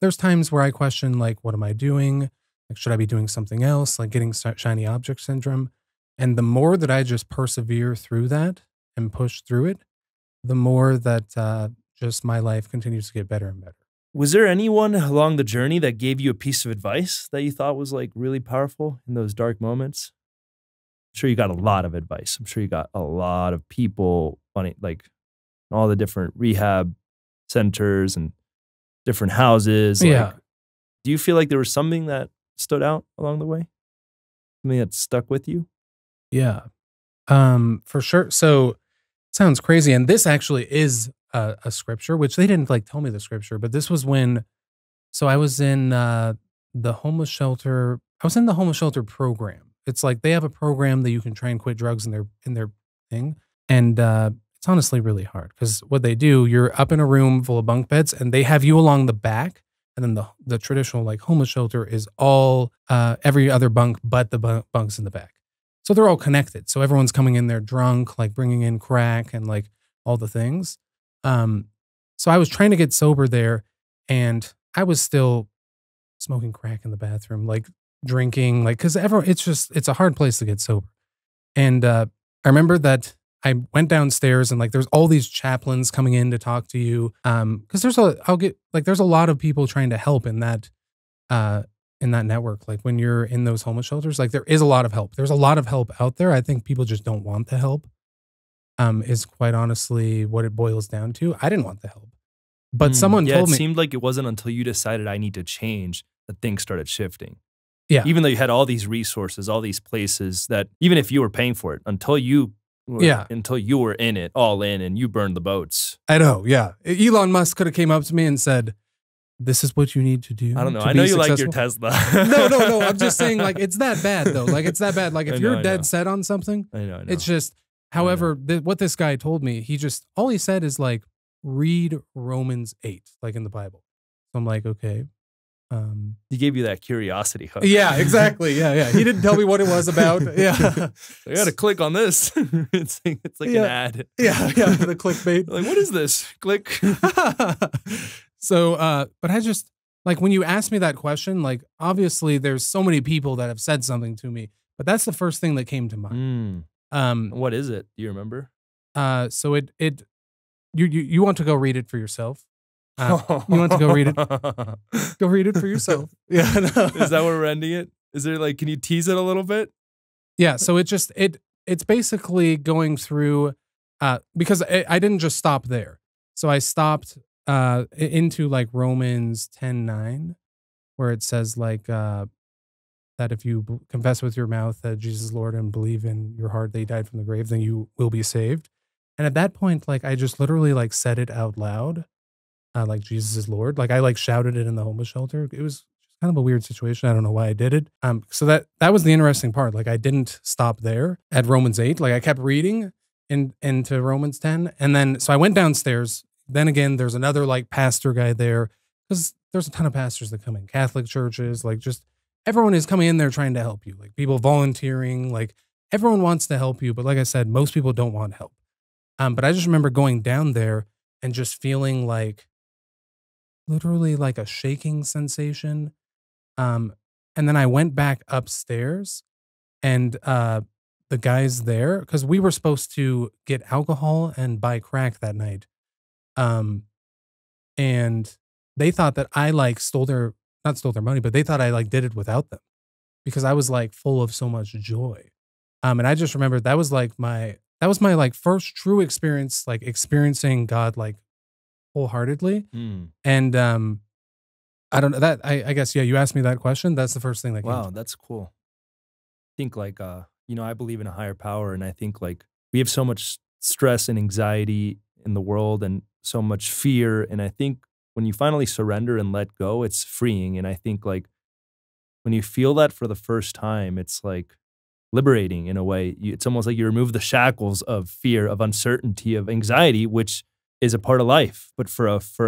There's times where I question, what am I doing? Should I be doing something else? Getting shiny object syndrome. And the more that I just persevere through that and push through it, the more that just my life continues to get better and better. Was there anyone along the journey that gave you a piece of advice that you thought was really powerful in those dark moments? I'm sure you got a lot of advice. I'm sure you got a lot of people on it, and all the different rehab centers and different houses. Like, yeah. Do you feel like there was something that stood out along the way? Something that stuck with you? Yeah, for sure. So it sounds crazy. And this actually is a scripture, which they didn't like tell me the scripture, but this was when, so I was in the homeless shelter. I was in the homeless shelter program. It's like they have a program that you can try and quit drugs in their thing. And it's honestly really hard because what they do, you're up in a room full of bunk beds and they have you along the back. And then the traditional like homeless shelter is all every other bunk but the bunks in the back. So they're all connected. So everyone's coming in there drunk, like bringing in crack and like all the things. So I was trying to get sober there and I was still smoking crack in the bathroom, like drinking, like, cause everyone, it's just, it's a hard place to get sober. And I remember that I went downstairs and like, there's all these chaplains coming in to talk to you. Cause there's a lot of people trying to help in that network. Like when you're in those homeless shelters, like there is a lot of help. There's a lot of help out there. I think people just don't want the help, is quite honestly what it boils down to. I didn't want the help, but someone told me. It seemed like it wasn't until you decided I need to change that things started shifting. Yeah. Even though you had all these resources, all these places that even if you were paying for it, until you were in it, all in, and you burned the boats. I know. Yeah. Elon Musk could have came up to me and said, this is what you need to do. I don't know. I know you like your Tesla. No. I'm just saying, like, it's that bad, though. Like, it's that bad. Like, if you're dead set on something, it's just, however, what this guy told me, he just, all he said is, like, read Romans 8, like in the Bible. So I'm like, okay. He gave you that curiosity hook. Yeah, exactly. Yeah. He didn't tell me what it was about. Yeah. I got to click on this. It's like an ad. Yeah. The clickbait. Like, what is this? Click. So, but I just, like, when you ask me that question, like, obviously there's so many people that have said something to me, but that's the first thing that came to mind. What is it? Do you remember? So you want to go read it for yourself. You want to go read it? Go read it for yourself. Yeah. No. Is that where we're ending it? Is there like, can you tease it a little bit? Yeah. So it's basically going through, because I didn't just stop there. So I stopped, into like Romans 10:9, where it says like, that if you confess with your mouth that Jesus is Lord and believe in your heart that he died from the grave, then you will be saved. And at that point, like, I just literally like said it out loud. Like Jesus is Lord. Like I like shouted it in the homeless shelter. It was kind of a weird situation. I don't know why I did it. So that was the interesting part. Like I didn't stop there at Romans 8. Like I kept reading into Romans 10. And then, so I went downstairs. Then again, there's another like pastor guy there because there's a ton of pastors that come in, Catholic churches, like just everyone is coming in there trying to help you. Like people volunteering, like everyone wants to help you. But like I said, most people don't want help. But I just remember going down there and just feeling like, literally like a shaking sensation. And then I went back upstairs and the guys there, because we were supposed to get alcohol and buy crack that night. And they thought that I like not stole their money, but they thought I like did it without them because I was like full of so much joy. And I just remembered that was like that was my like first true experience, like experiencing God, like wholeheartedly. And I don't know that I guess, yeah, you asked me that question. That's the first thing that came to me. That's cool. I think like, you know, I believe in a higher power and I think like we have so much stress and anxiety in the world and so much fear. And I think when you finally surrender and let go, it's freeing. And I think like when you feel that for the first time, it's like liberating in a way. It's almost like you remove the shackles of fear, of uncertainty, of anxiety, which is a part of life, but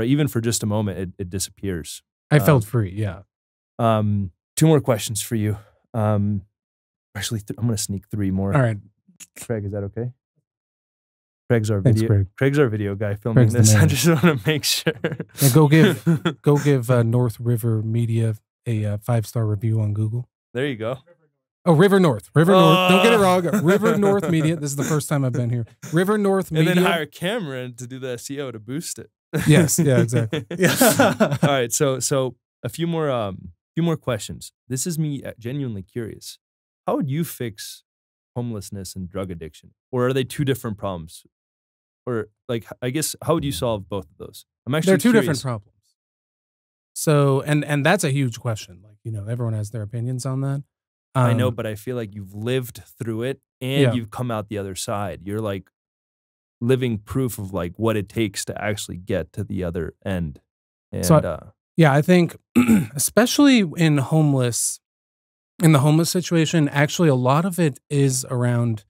even for just a moment, it disappears. I felt free, yeah. Two more questions for you. Actually, I'm going to sneak three more. All right. Craig, is that okay? Craig's our video guy filming this. I just want to make sure. Yeah, go give North River Media a 5-star review on Google. There you go. Oh, River North. Don't get it wrong. River North Media. This is the first time I've been here. River North Media. And then hire Cameron to do the SEO to boost it. Yes. Yeah. Exactly. Yeah. All right. So a few more questions. This is me genuinely curious. How would you fix homelessness and drug addiction, or are they two different problems? Or like, I guess, how would you solve both of those? I'm actually curious. They're two different problems. So, and that's a huge question. Like, you know, everyone has their opinions on that. I know, but I feel like you've lived through it and you've come out the other side. You're like living proof of like what it takes to actually get to the other end. And so yeah, I think especially in the homeless situation, actually a lot of it is around,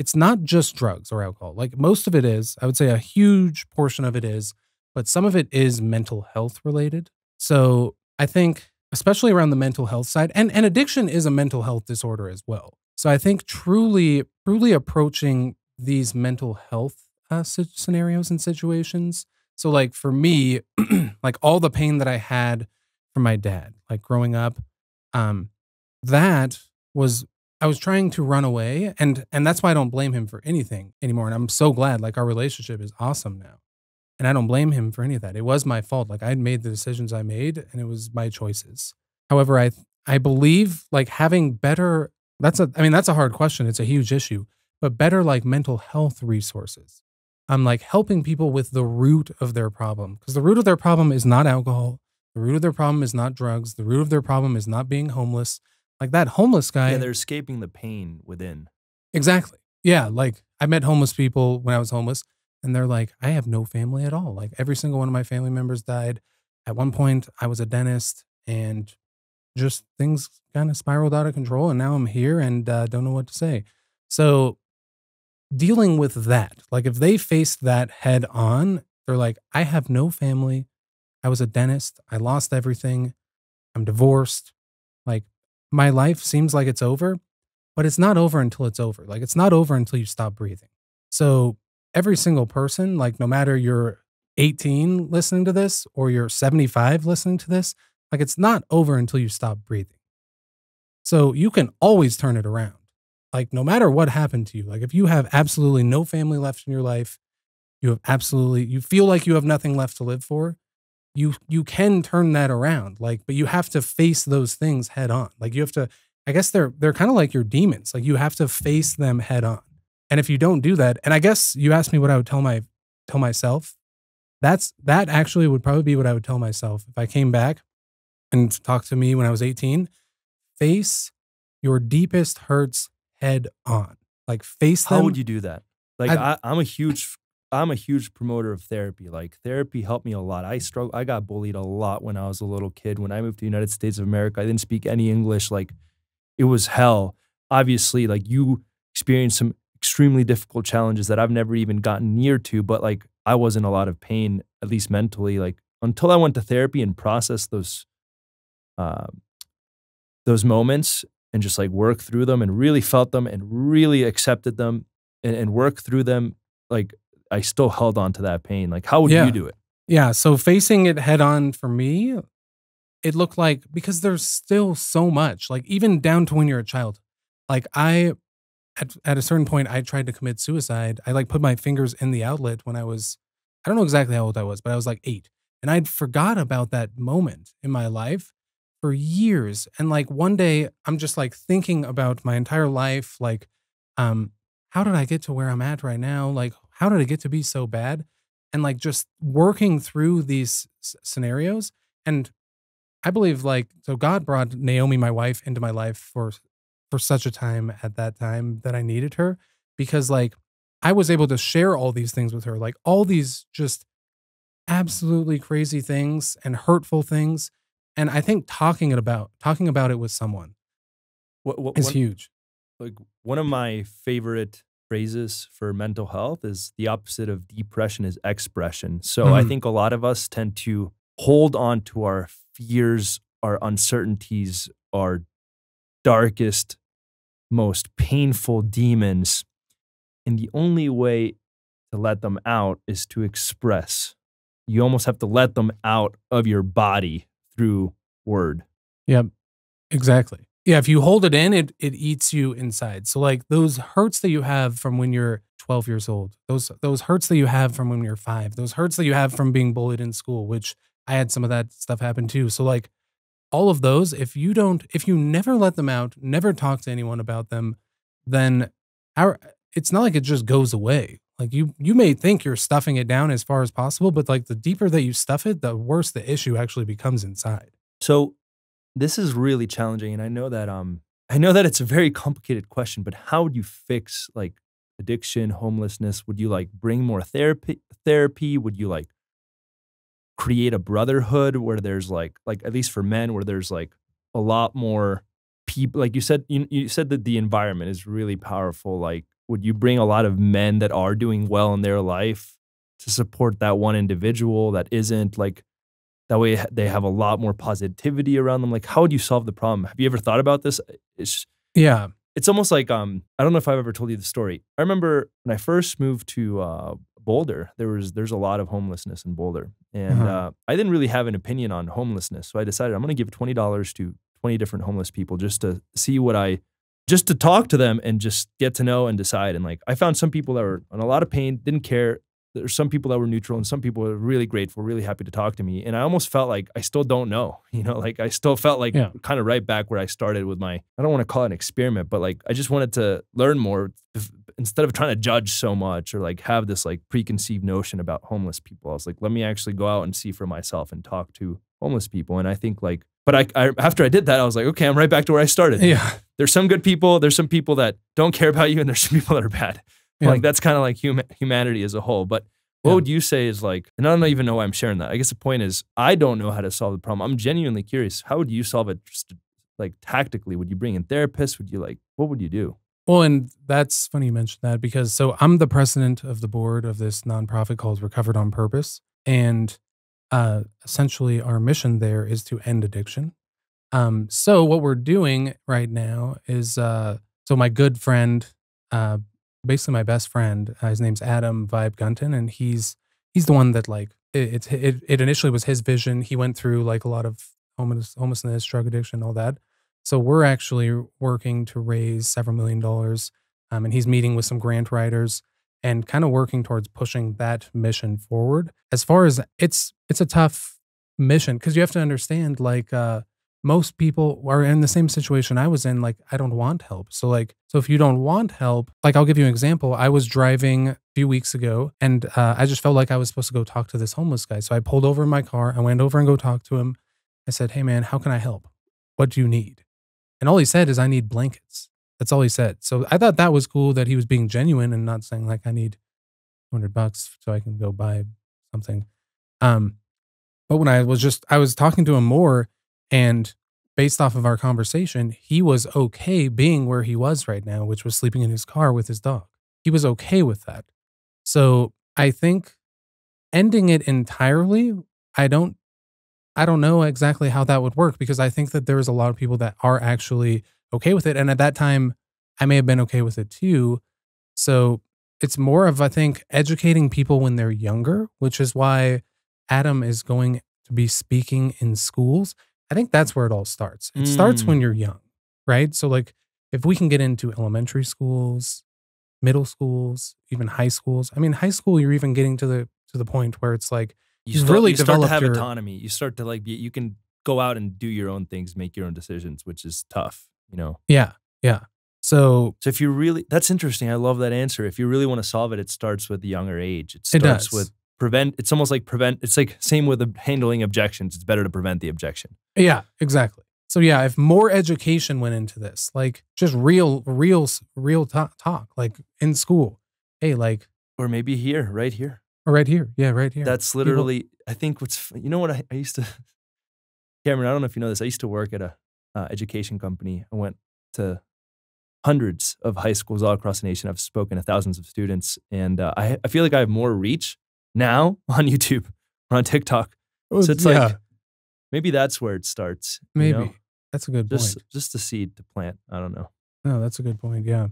it's not just drugs or alcohol. Like most of it is, I would say a huge portion of it is, but some of it is mental health related. So I think especially around the mental health side, and addiction is a mental health disorder as well. So I think truly approaching these mental health scenarios and situations. So like for me, like all the pain that I had from my dad, like growing up, that was, I was trying to run away, and that's why I don't blame him for anything anymore. And I'm so glad, like our relationship is awesome now. And I don't blame him for any of that. It was my fault. Like I had made the decisions I made and it was my choices. However, I believe like having better, that's a hard question. It's a huge issue, but better like mental health resources. I'm like helping people with the root of their problem, because the root of their problem is not alcohol. The root of their problem is not drugs. The root of their problem is not being homeless. Like that homeless guy. Yeah, they're escaping the pain within. Exactly. Yeah. Like I met homeless people when I was homeless. And they're like, I have no family at all. Like every single one of my family members died. At one point, I was a dentist and just things kind of spiraled out of control. And now I'm here and don't know what to say. So dealing with that, like if they face that head on, they're like, I have no family. I was a dentist. I lost everything. I'm divorced. Like my life seems like it's over, but it's not over until it's over. Like it's not over until you stop breathing. So every single person, like no matter you're 18 listening to this or you're 75 listening to this, like it's not over until you stop breathing. So you can always turn it around. Like no matter what happened to you, like if you have absolutely no family left in your life, you have absolutely, you feel like you have nothing left to live for, you can turn that around. Like, but you have to face those things head on. Like you have to, I guess they're kind of like your demons. Like you have to face them head on. And if you don't do that, and I guess you asked me what I would tell myself, that actually would probably be what I would tell myself if I came back and talked to me when I was 18. Face your deepest hurts head on. Like face them. How would you do that? Like I'm a huge promoter of therapy. Like therapy helped me a lot. I got bullied a lot when I was a little kid. When I moved to the United States of America, I didn't speak any English. Like it was hell. Obviously, like you experienced some extremely difficult challenges that I've never even gotten near to, but like I was in a lot of pain, at least mentally, like until I went to therapy and processed those moments and just like worked through them and really felt them and really accepted them and worked through them. Like I still held on to that pain. Like how would you do it? Yeah. So facing it head on for me, it looked like, because there's still so much, like even down to when you're a child, like at a certain point, I tried to commit suicide. I like put my fingers in the outlet when I was, I don't know exactly how old I was, but I was like 8. And I'd forgot about that moment in my life for years. And like one day I'm just like thinking about my entire life. Like, how did I get to where I'm at right now? Like, how did I get to be so bad? And like just working through these scenarios. And I believe like, so God brought Naomi, my wife, into my life for such a time at that time that I needed her, because like I was able to share all these things with her, like all these just absolutely crazy things and hurtful things. And I think talking about it with someone is huge. Like one of my favorite phrases for mental health is the opposite of depression is expression. So I think a lot of us tend to hold on to our fears, our uncertainties, our darkest, most painful demons. And the only way to let them out is to express. You almost have to let them out of your body through word. Yep, exactly. Yeah, if you hold it in, it eats you inside. So like those hurts that you have from when you're 12 years old, those hurts that you have from when you're 5, those hurts that you have from being bullied in school, which I had some of that stuff happen too. So like all of those, if you never let them out, never talk to anyone about them, then it's not like it just goes away. Like you may think you're stuffing it down as far as possible, but like the deeper that you stuff it, the worse the issue actually becomes inside. So this is really challenging. And I know that it's a very complicated question, but how would you fix like addiction, homelessness? Would you like bring more therapy? Would you like create a brotherhood where there's like at least for men, where there's like a lot more people? Like you said, you said that the environment is really powerful. Like, would you bring a lot of men that are doing well in their life to support that one individual that isn't? Like, that way they have a lot more positivity around them. Like, how would you solve the problem? Have you ever thought about this? Yeah. It's almost like, I don't know if I've ever told you the story. I remember when I first moved to Boulder, there's a lot of homelessness in Boulder. And I didn't really have an opinion on homelessness. So I decided I'm going to give $20 to 20 different homeless people just to see what I... just to talk to them and just get to know and decide. And like, I found some people that were in a lot of pain, didn't care. There's some people that were neutral and some people were really grateful, really happy to talk to me. And I almost felt like I still don't know, you know, like I still felt like kind of right back where I started with my, I don't want to call it an experiment, but like, I just wanted to learn more instead of trying to judge so much or like have this like preconceived notion about homeless people. I was like, let me actually go out and see for myself and talk to homeless people. And I think like, but I after I did that, I was like, okay, I'm right back to where I started. Yeah. There's some good people. There's some people that don't care about you and there's some people that are bad. Yeah. Like that's kind of like humanity as a whole. But what would you say is like, and I don't even know why I'm sharing that. I guess the point is I don't know how to solve the problem. I'm genuinely curious. How would you solve it just like tactically? Would you bring in therapists? Would you like, what would you do? Well, and that's funny you mentioned that because so I'm the president of the board of this nonprofit called Recovered on Purpose. And essentially our mission there is to end addiction. So what we're doing right now is, so my good friend, basically my best friend, his name's Adam Vibe Gunton, and he's the one that like, it initially was his vision. He went through like a lot of homelessness, drug addiction, all that. So we're actually working to raise several million dollars, and he's meeting with some grant writers and kind of working towards pushing that mission forward. As far as it's a tough mission because you have to understand like most people are in the same situation I was in. Like I don't want help. So like if you don't want help, like I'll give you an example. I was driving a few weeks ago and I just felt like I was supposed to go talk to this homeless guy. So I pulled over in my car. I went over and go talk to him. I said, "Hey man, how can I help? What do you need?" And all he said is, "I need blankets." That's all he said. So I thought that was cool that he was being genuine and not saying like, I need $200 so I can go buy something. But when I was talking to him more and based off of our conversation, he was okay being where he was right now, which was sleeping in his car with his dog. He was okay with that. So I think ending it entirely, I don't know exactly how that would work because I think that there is a lot of people that are actually okay with it. And at that time, I may have been okay with it too. So it's more of, I think, educating people when they're younger, which is why Adam is going to be speaking in schools. I think that's where it all starts. It starts when you're young, right? So like if we can get into elementary schools, middle schools, even high schools. I mean, high school, you're even getting to the point where it's like, you start to have autonomy. You start to like, you can go out and do your own things, make your own decisions, which is tough, you know? Yeah. Yeah. So if you really, that's interesting. I love that answer. If you really want to solve it, it starts with the younger age. It starts with prevent. It's almost like prevent. It's like same with handling objections. It's better to prevent the objection. Yeah, exactly. So yeah, if more education went into this, like just real talk, like in school, hey, like, or maybe here, right here. Right here. Yeah, right here. That's literally, I think what's, you know what I used to, Cameron, I don't know if you know this. I used to work at a education company. I went to hundreds of high schools all across the nation. I've spoken to thousands of students. And I feel like I have more reach now on YouTube or on TikTok. So it's like, maybe that's where it starts. Maybe. You know? That's a good point. Just a seed to plant. I don't know. No, that's a good point. Yeah.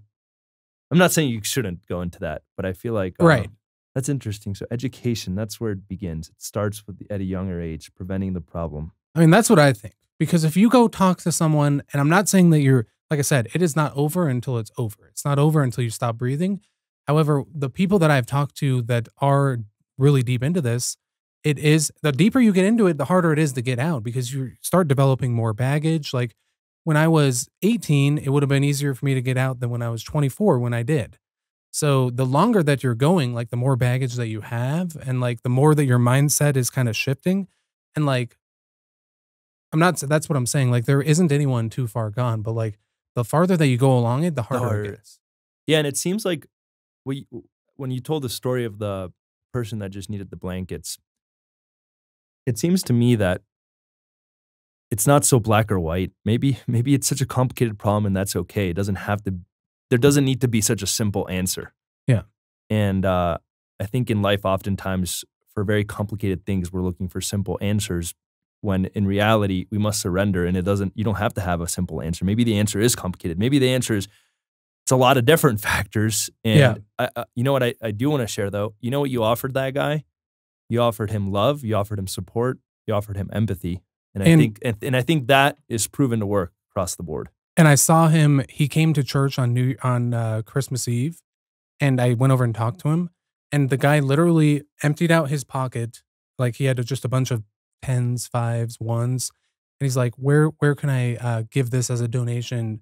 I'm not saying you shouldn't go into that, but I feel like. Right. That's interesting. So education, that's where it begins. It starts with at a younger age, preventing the problem. I mean, that's what I think. Because if you go talk to someone, and I'm not saying that you're, like I said, it is not over until it's over. It's not over until you stop breathing. However, the people that I've talked to that are really deep into this, it is, the deeper you get into it, the harder it is to get out because you start developing more baggage. Like when I was 18, it would have been easier for me to get out than when I was 24 when I did. So the longer that you're going, like the more baggage that you have, and like the more that your mindset is kind of shifting. And like, I'm not, that's what I'm saying. Like there isn't anyone too far gone, but like the farther that you go along it, the harder it gets. Yeah. And it seems like when you told the story of the person that just needed the blankets, it seems to me that it's not so black or white. Maybe it's such a complicated problem, and that's okay. It doesn't have to, there doesn't need to be such a simple answer. Yeah. And I think in life, oftentimes for very complicated things, we're looking for simple answers, when in reality, we must surrender, and it doesn't, you don't have to have a simple answer. Maybe the answer is complicated. Maybe the answer is, it's a lot of different factors. And yeah. You know what I do want to share though? You know what you offered that guy? You offered him love. You offered him support. You offered him empathy. And I think that is proven to work across the board. And I saw him, he came to church on Christmas Eve, and I went over and talked to him, and the guy literally emptied out his pocket. Like he had just a bunch of tens, fives, ones. And he's like, where can I give this as a donation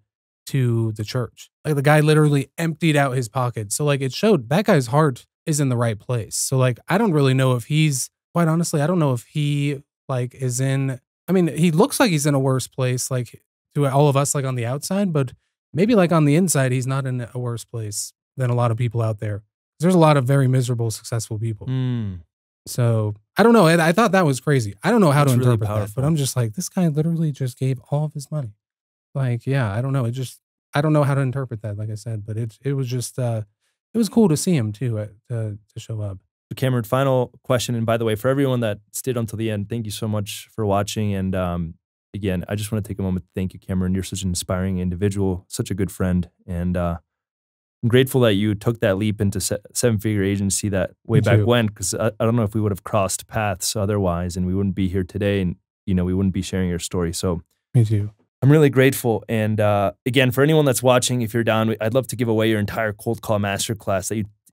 to the church? Like the guy literally emptied out his pocket. So like it showed that guy's heart is in the right place. So like, I don't really know if he's, quite honestly, I don't know if he like is in, I mean, he looks like he's in a worse place, like to all of us, like on the outside, but maybe like on the inside, he's not in a worse place than a lot of people out there. There's a lot of very miserable, successful people. Mm. So I don't know. I thought that was crazy. I don't know how to interpret that, but I'm just like, this guy literally just gave all of his money. Like, yeah, I don't know. It just, I don't know how to interpret that, like I said, but it was just, it was cool to see him too, to show up. Cameron, final question. And by the way, for everyone that stayed until the end, thank you so much for watching. And again, I just want to take a moment to thank you, Cameron. You're such an inspiring individual, such a good friend. And I'm grateful that you took that leap into Seven Figure Agency that way back when, because I don't know if we would have crossed paths otherwise, and we wouldn't be here today, and you know, we wouldn't be sharing your story. So me too. I'm really grateful. And again, for anyone that's watching, if you're down, I'd love to give away your entire cold call masterclass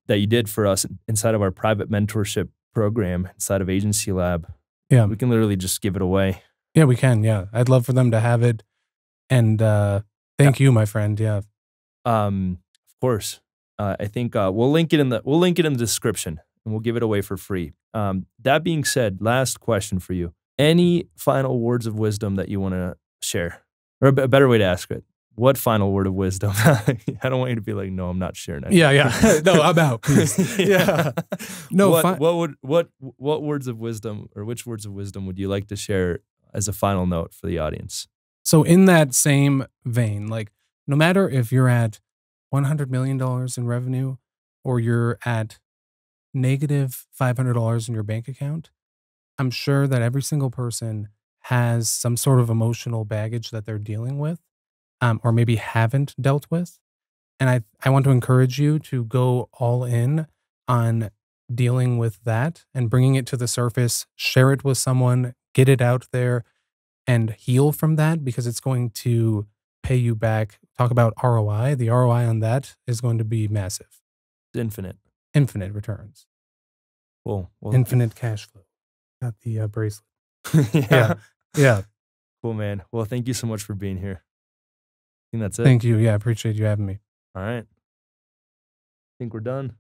that you did for us inside of our private mentorship program inside of Agency Lab. Yeah. We can literally just give it away. Yeah, we can. Yeah. I'd love for them to have it. And thank you, my friend. Yeah. Of course. I think we'll link it in the description, and we'll give it away for free. That being said, last question for you. Any final words of wisdom that you want to share? Or a better way to ask it, what final word of wisdom? I don't want you to be like, no, I'm not sharing anything. Yeah, yeah. No, I'm out. Please. Yeah. No. What words of wisdom, or which words of wisdom would you like to share as a final note for the audience? So in that same vein, like no matter if you're at $100 million in revenue or you're at negative $500 in your bank account, I'm sure that every single person has some sort of emotional baggage that they're dealing with. Or maybe haven't dealt with. And I want to encourage you to go all in on dealing with that and bringing it to the surface, share it with someone, get it out there, and heal from that, because it's going to pay you back. Talk about ROI. The ROI on that is going to be massive. Infinite. Infinite returns. Well, infinite cash flow. Not the bracelet. Yeah. Yeah. Yeah. Cool, man. Well, thank you so much for being here. I think that's it. Thank you. Yeah, I appreciate you having me. All right. I think we're done.